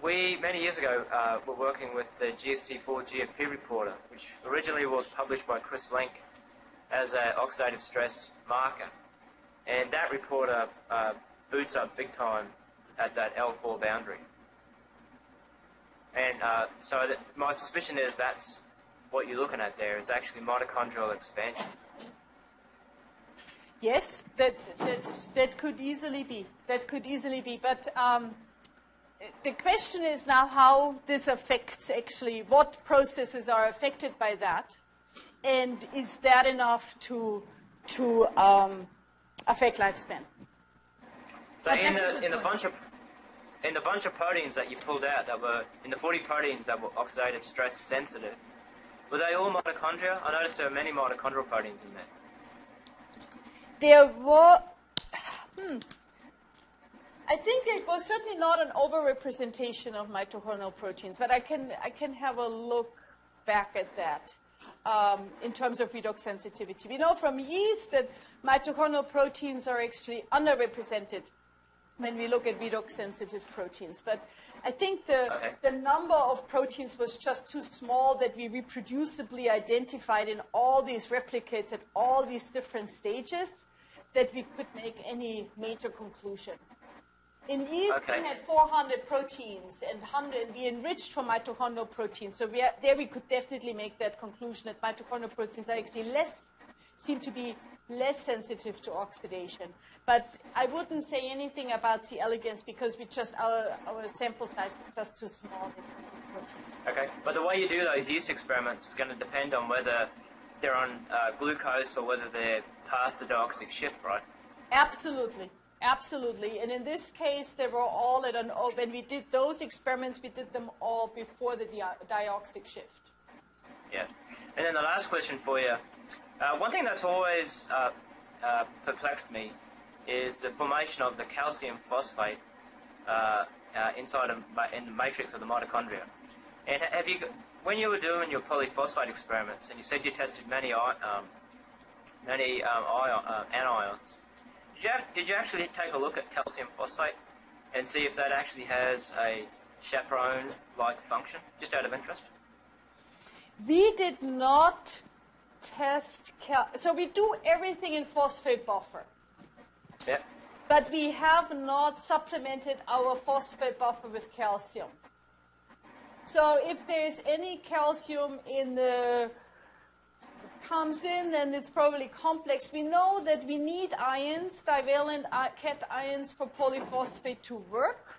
we, many years ago, uh, were working with the G S T four G F P reporter, which originally was published by Chris Lenk as an oxidative stress marker. And that reporter uh, boots up big time at that L four boundary. And uh, so that my suspicion is that's what you're looking at there is actually mitochondrial expansion. Yes, that that's, that could easily be. That could easily be. But um, the question is now how this affects actually, what processes are affected by that, and is that enough to to um, affect lifespan? So but in the, in a bunch of in a bunch of proteins that you pulled out that were in the forty proteins that were oxidative stress sensitive. Were they all mitochondria? I noticed there are many mitochondrial proteins in there. There were... Hmm. I think there was certainly not an overrepresentation of mitochondrial proteins, but I can, I can have a look back at that um, in terms of redox sensitivity. We know from yeast that mitochondrial proteins are actually underrepresented when we look at redox-sensitive proteins. But I think the, okay. the number of proteins was just too small that we reproducibly identified in all these replicates at all these different stages that we could make any major conclusion. In yeast, okay. we had four hundred proteins, and one hundred, we enriched for mitochondrial proteins. So we are, there we could definitely make that conclusion that mitochondrial proteins are actually less, seem to be less sensitive to oxidation. But I wouldn't say anything about C. elegans because we just, our, our sample size is just too small. Okay, but the way you do those yeast experiments is going to depend on whether they're on uh, glucose or whether they're past the dioxic shift, right? Absolutely, absolutely. And in this case, they were all at an, when we did those experiments, we did them all before the di dioxic shift. Yeah, and then the last question for you. Uh, one thing that's always uh, uh, perplexed me is the formation of the calcium phosphate uh, uh, inside of, in the matrix of the mitochondria. And have you, when you were doing your polyphosphate experiments, and you said you tested many um, many um, ion, uh, anions, did you have, did you actually take a look at calcium phosphate and see if that actually has a chaperone-like function? Just out of interest. We did not. Test cal so we do everything in phosphate buffer, yeah. but we have not supplemented our phosphate buffer with calcium. So if there is any calcium in the comes in, then it's probably complex. We know that we need ions, divalent cation ions, for polyphosphate to work.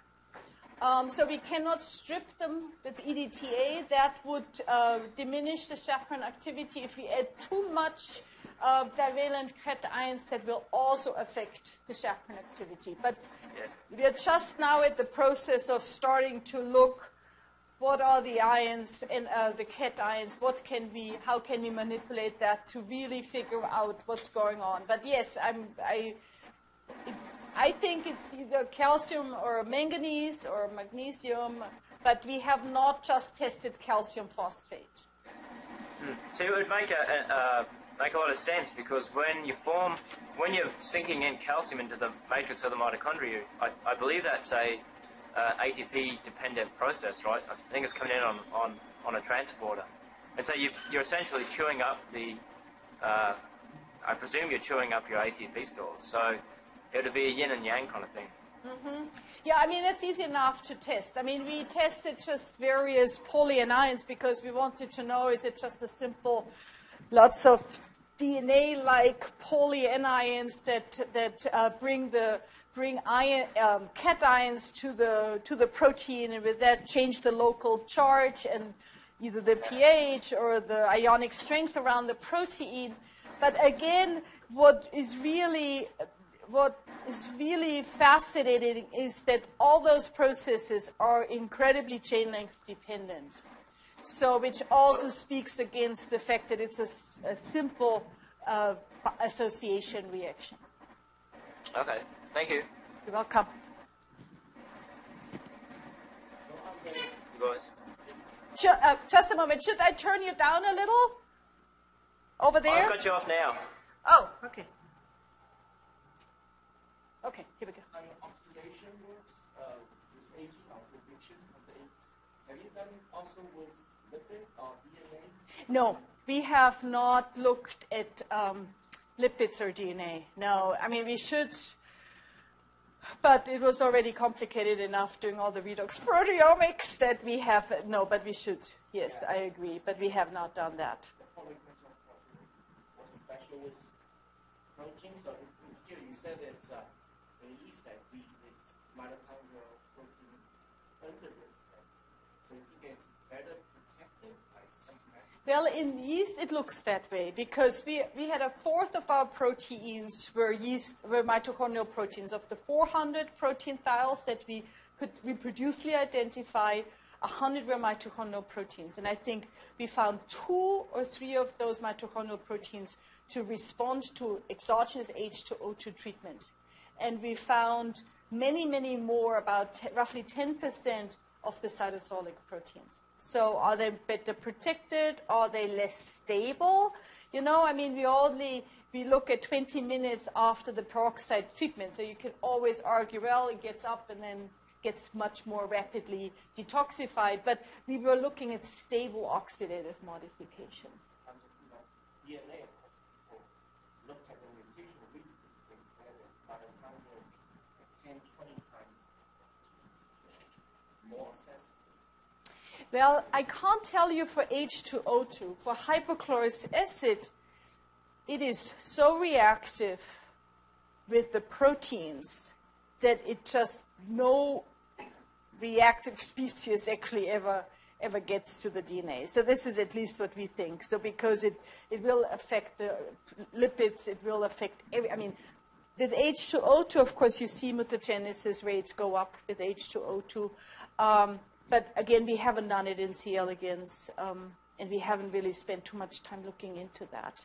Um, so we cannot strip them with E D T A. That would uh, diminish the chaperone activity if we add too much uh, divalent cations that will also affect the chaperone activity. But we are just now at the process of starting to look what are the ions and uh, the cations, what can we, how can we manipulate that to really figure out what's going on. But yes, I'm, I, it, I think it's either calcium or manganese or magnesium, but we have not just tested calcium phosphate. Mm. So it would make a, a uh, make a lot of sense, because when you form, when you're sinking in calcium into the matrix of the mitochondria, I, I believe that's a uh, A T P-dependent process, right? I think it's coming in on on, on a transporter, and so you you're essentially chewing up the, uh, I presume you're chewing up your A T P stores, so. It would be a yin and yang kind of thing. Mm-hmm. Yeah, I mean, that's easy enough to test. I mean, we tested just various polyanions because we wanted to know, is it just a simple, lots of D N A-like polyanions that, that uh, bring, the, bring ion, um, cations to the, to the protein, and with that change the local charge and either the pH or the ionic strength around the protein. But again, what is really... What is really fascinating is that all those processes are incredibly chain length dependent. So, which also speaks against the fact that it's a, a simple uh, association reaction. Okay, thank you. You're welcome. Should, uh, just a moment. Should I turn you down a little? Over there? I've got you off now. Oh, okay. Okay, here we go. How your oxidation works, uh, this aging or prediction of the aging. Have you done it also with lipid or D N A? No, we have not looked at um, lipids or D N A. No, I mean, we should, but it was already complicated enough doing all the redox proteomics that we have. No, but we should. Yes, yeah. I agree, but we have not done that. The following question, of course, is what's special with proteins? Or here you said it's... Uh, yeast that these its mitochondrial proteins under it. So you think it's better protected by some measure? Well, in yeast it looks that way, because we, we had a fourth of our proteins were yeast were mitochondrial proteins. Of the four hundred protein tiles that we could reproducely identify, one hundred were mitochondrial proteins. And I think we found two or three of those mitochondrial proteins to respond to exogenous H two O two treatment. And we found many, many more, about roughly ten percent of the cytosolic proteins. So are they better protected? Are they less stable? You know, I mean, we only we look at twenty minutes after the peroxide treatment. So you can always argue, well, it gets up and then gets much more rapidly detoxified. But we were looking at stable oxidative modifications. I'm talking about D N A. Well, I can't tell you for H two O two. For hypochlorous acid, it is so reactive with the proteins that it just no reactive species actually ever ever gets to the D N A. So this is at least what we think. So because it, it will affect the lipids, it will affect every, I mean, with H two O two, of course, you see mutagenesis rates go up with H two O two. Um, But again, we haven't done it in C. elegans, um, and we haven't really spent too much time looking into that.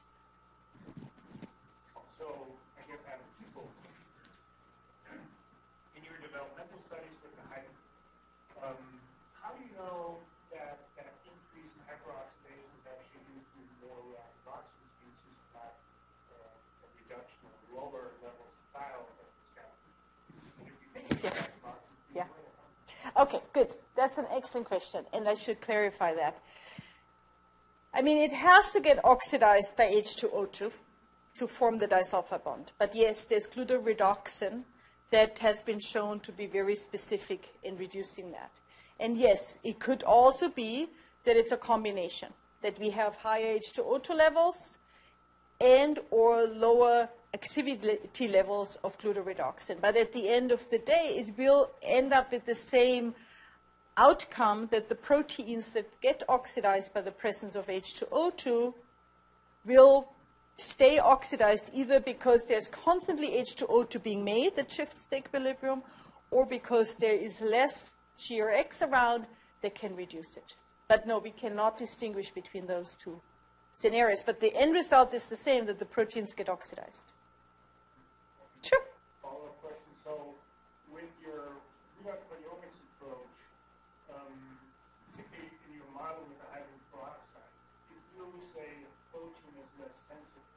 So, I guess I have a twofold question. In your developmental studies with the hype, um, how do you know that that increase in hyperoxidation is actually due to more reactive oxygen species, not uh, a reduction of lower levels of thiol that was happening? If you think of reactive oxygen species, yeah. Okay, good. That's an excellent question, and I should clarify that. I mean, it has to get oxidized by H two O two to form the disulfide bond. But yes, there's glucuroredoxin that has been shown to be very specific in reducing that. And yes, it could also be that it's a combination, that we have higher H two O two levels and or lower activity levels of glutaredoxin. But at the end of the day, it will end up with the same outcome, that the proteins that get oxidized by the presence of H two O two will stay oxidized, either because there's constantly H two O two being made that shifts the equilibrium, or because there is less G R X around that can reduce it. But no, we cannot distinguish between those two scenarios. But the end result is the same, that the proteins get oxidized. Sure. Follow-up question. So with your glutathione approach, um, particularly in your model with the hydrogen peroxide, if you always say a protein is less sensitive,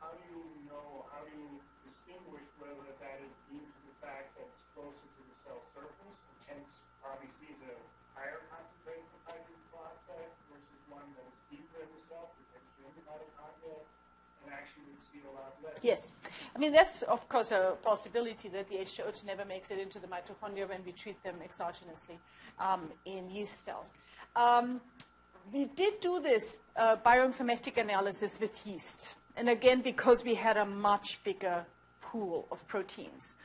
how do you know, how do you distinguish whether that is due to the fact that it's closer to the cell surface, which hence probably sees a higher concentration of hydrogen peroxide versus one that is deeper in the cell, potentially in the mitochondria, and actually would see a lot less? Yes. I mean, that's, of course, a possibility that the H two O two never makes it into the mitochondria when we treat them exogenously um, in yeast cells. Um, we did do this uh, bioinformatic analysis with yeast, and again, because we had a much bigger pool of proteins.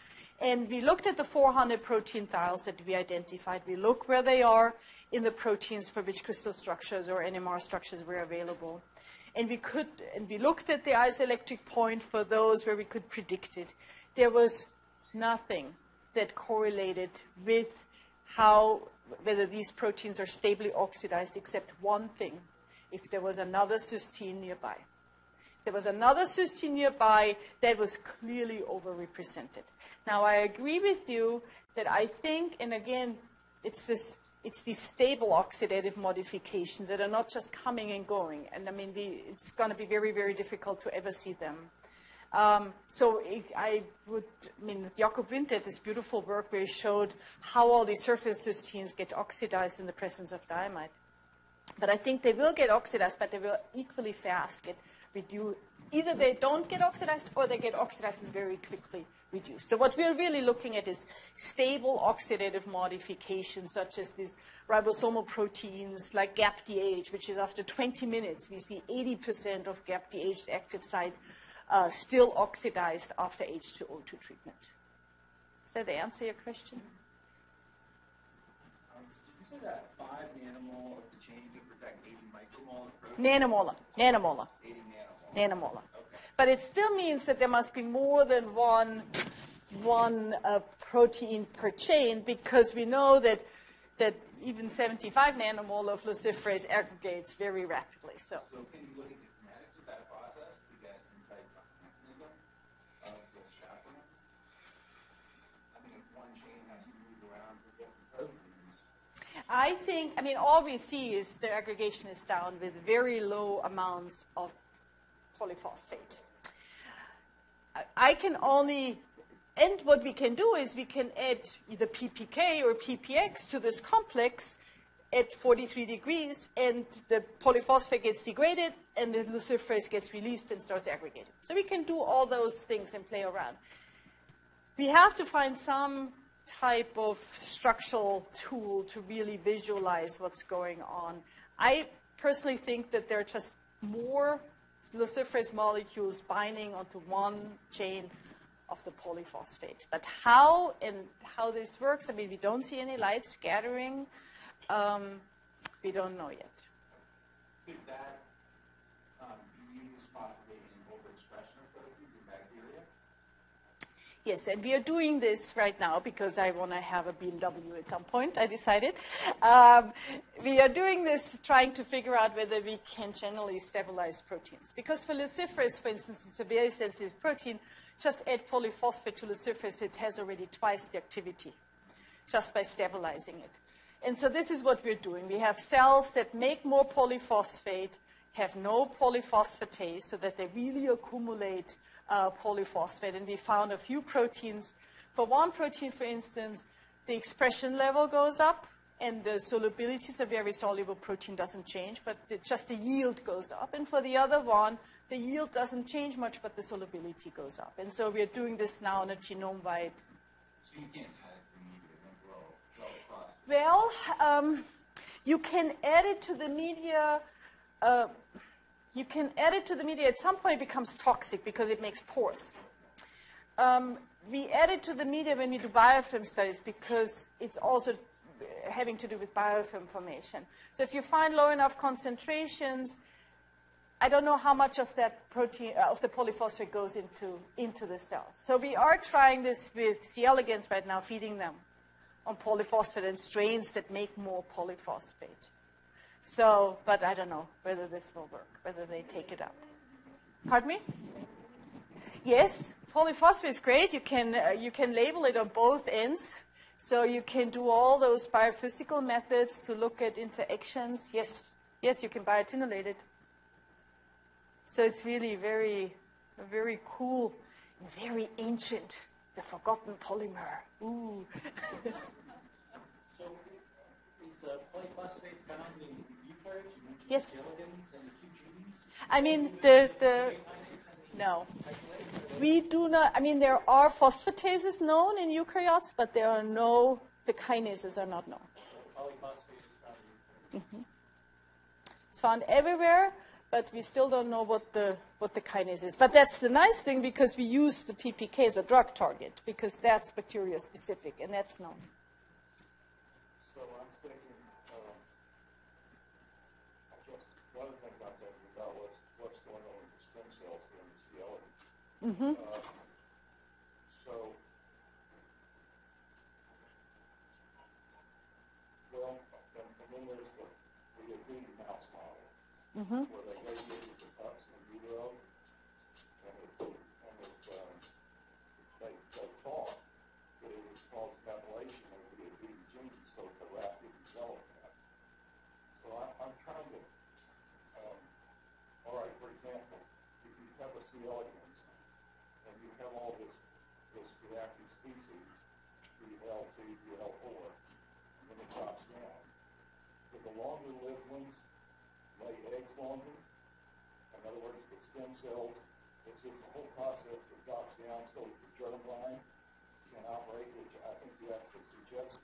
And we looked at the four hundred protein tiles that we identified. We look where they are in the proteins for which crystal structures or N M R structures were available. And we, could, and we looked at the isoelectric point for those where we could predict it. There was nothing that correlated with how, whether these proteins are stably oxidized, except one thing, if there was another cysteine nearby. There was another cysteine nearby that was clearly overrepresented. Now, I agree with you that I think, and again, it's this, it's these stable oxidative modifications that are not just coming and going. And I mean, the, it's going to be very, very difficult to ever see them. Um, so it, I would, I mean, Jakob Wind did this beautiful work where he showed how all these surface cysteines get oxidized in the presence of diamide. But I think they will get oxidized, but they will equally fast get reduced. Either they don't get oxidized, or they get oxidized and very quickly reduced. So what we're really looking at is stable oxidative modifications, such as these ribosomal proteins like G A P D H, which is after twenty minutes, we see eighty percent of G A P D H's active site uh, still oxidized after H two O two treatment. Does that answer your question? Um, did you say that five nanomolar of the change would protect eighty micromolar of protein? Nanomolar. Nanomolar. eighty nanomolar. Okay. But it still means that there must be more than one, one uh, protein per chain, because we know that, that even seventy-five nanomolar of luciferase aggregates very rapidly. So, so can you look at the kinetics of that process to get insights on the mechanism of the chaperone? I mean, if one chain has to move around to different proteins. I think, I mean, all we see is the aggregation is down with very low amounts of polyphosphate. I can only, and what we can do is we can add either P P K or P P X to this complex at forty-three degrees, and the polyphosphate gets degraded, and the luciferase gets released and starts aggregating. So we can do all those things and play around. We have to find some type of structural tool to really visualize what's going on. I personally think that there are just more luciferase molecules binding onto one chain of the polyphosphate. But how and how this works, I mean, we don't see any light scattering. Um, we don't know yet. Could that um, be used possibly in overexpression of proteins in bacteria? Yes, and we are doing this right now because I want to have a B M W at some point, I decided. Um, we are doing this trying to figure out whether we can generally stabilize proteins. Because for luciferase, for instance, it's a very sensitive protein. Just add polyphosphate to luciferase, it has already twice the activity just by stabilizing it. And so this is what we're doing. We have cells that make more polyphosphate, have no polyphosphatase, so that they really accumulate Uh, polyphosphate, and we found a few proteins. For one protein, for instance, the expression level goes up, and the solubility, is a very soluble protein, doesn't change, but the, just the yield goes up. And for the other one, the yield doesn't change much, but the solubility goes up. And so we are doing this now on a genome-wide. So you can't add it to the media and grow across. Well, um, you can add it to the media. Uh, You can add it to the media. At some point, it becomes toxic because it makes pores. Um, we add it to the media when we do biofilm studies because it's also having to do with biofilm formation. So if you find low enough concentrations, I don't know how much of that protein, uh, of the polyphosphate goes into, into the cells. So we are trying this with C. elegans right now, feeding them on polyphosphate and strains that make more polyphosphate. So, but I don't know whether this will work, whether they take it up. Pardon me? Yes, polyphosphate is great. You can, uh, you can label it on both ends. So you can do all those biophysical methods to look at interactions. Yes, yes, you can biotinolate it. So it's really very, very cool, very ancient, the forgotten polymer. Ooh. So is uh, polyphosphate found in eukaryotes? Yes. And I mean, the, the, no. We do not, I mean, there are phosphatases known in eukaryotes, but there are no, the kinases are not known. So polyphosphate is found in eukaryotes. Mm-hmm. It's found everywhere. But we still don't know what the, what the kinase is. But that's the nice thing, because we use the P P K as a drug target, because that's bacteria-specific, and that's known. So I'm thinking, uh, I guess one of the things I'm thinking about was what's going on with the stem cells here in the C. elegans. Mm-hmm. uh, so, well, and, and then there's the, the obedient mouse model. Mm-hmm. Where they radiated the pups in utero, and it, and it, um, they, they thought that it was false methylation of the obedient genes, so the rat didn't develop that. So I, I'm trying to, um, all right, for example, if you have a C. elegans and you have all this, this reactive species, B L two, B L four, and then it drops down. But the longer lived ones lay eggs longer. In other words, the stem cells, it's just a whole process that drops down so that the germline can operate, which I think you actually suggested.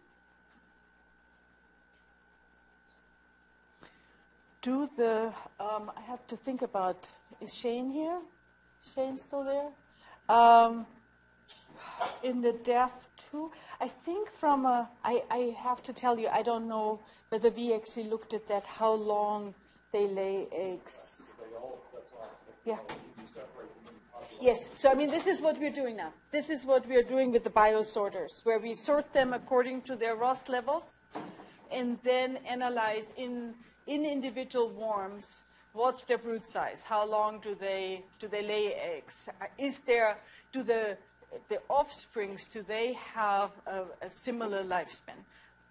Do the, um, I have to think about, is Shane here? Shane still there? Um, in the death too, I think from a, I, I have to tell you, I don't know whether we actually looked at that, how long they lay eggs. Yeah. Yes. So, I mean, this is what we're doing now. This is what we're doing with the biosorters, where we sort them according to their R O S levels and then analyze in, in individual worms what's their brood size, how long do they, do they lay eggs, is there, do the, the offsprings, do they have a, a similar lifespan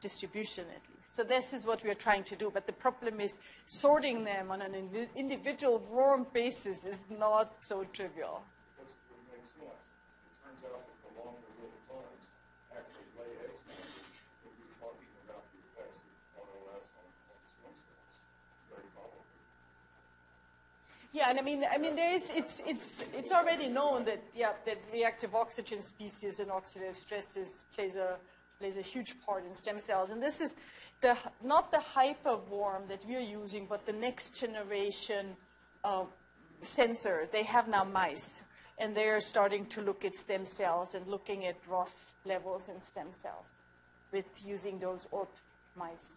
distribution at least. So this is what we are trying to do, but the problem is sorting them on an indi individual worm basis is not so trivial. Because it makes sense. It turns out that the longer lived worms actually lay eggs when you're talking about the effects of R O S on stem cells. Very probably. Yeah, and I mean, I mean, there is it's it's it's already known that yeah that reactive oxygen species and oxidative stresses plays a plays a huge part in stem cells, and this is. The, not the hyperworm that we're using, but the next generation uh, sensor. They have now mice, and they're starting to look at stem cells and looking at R O S levels in stem cells with using those O R P mice.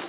much.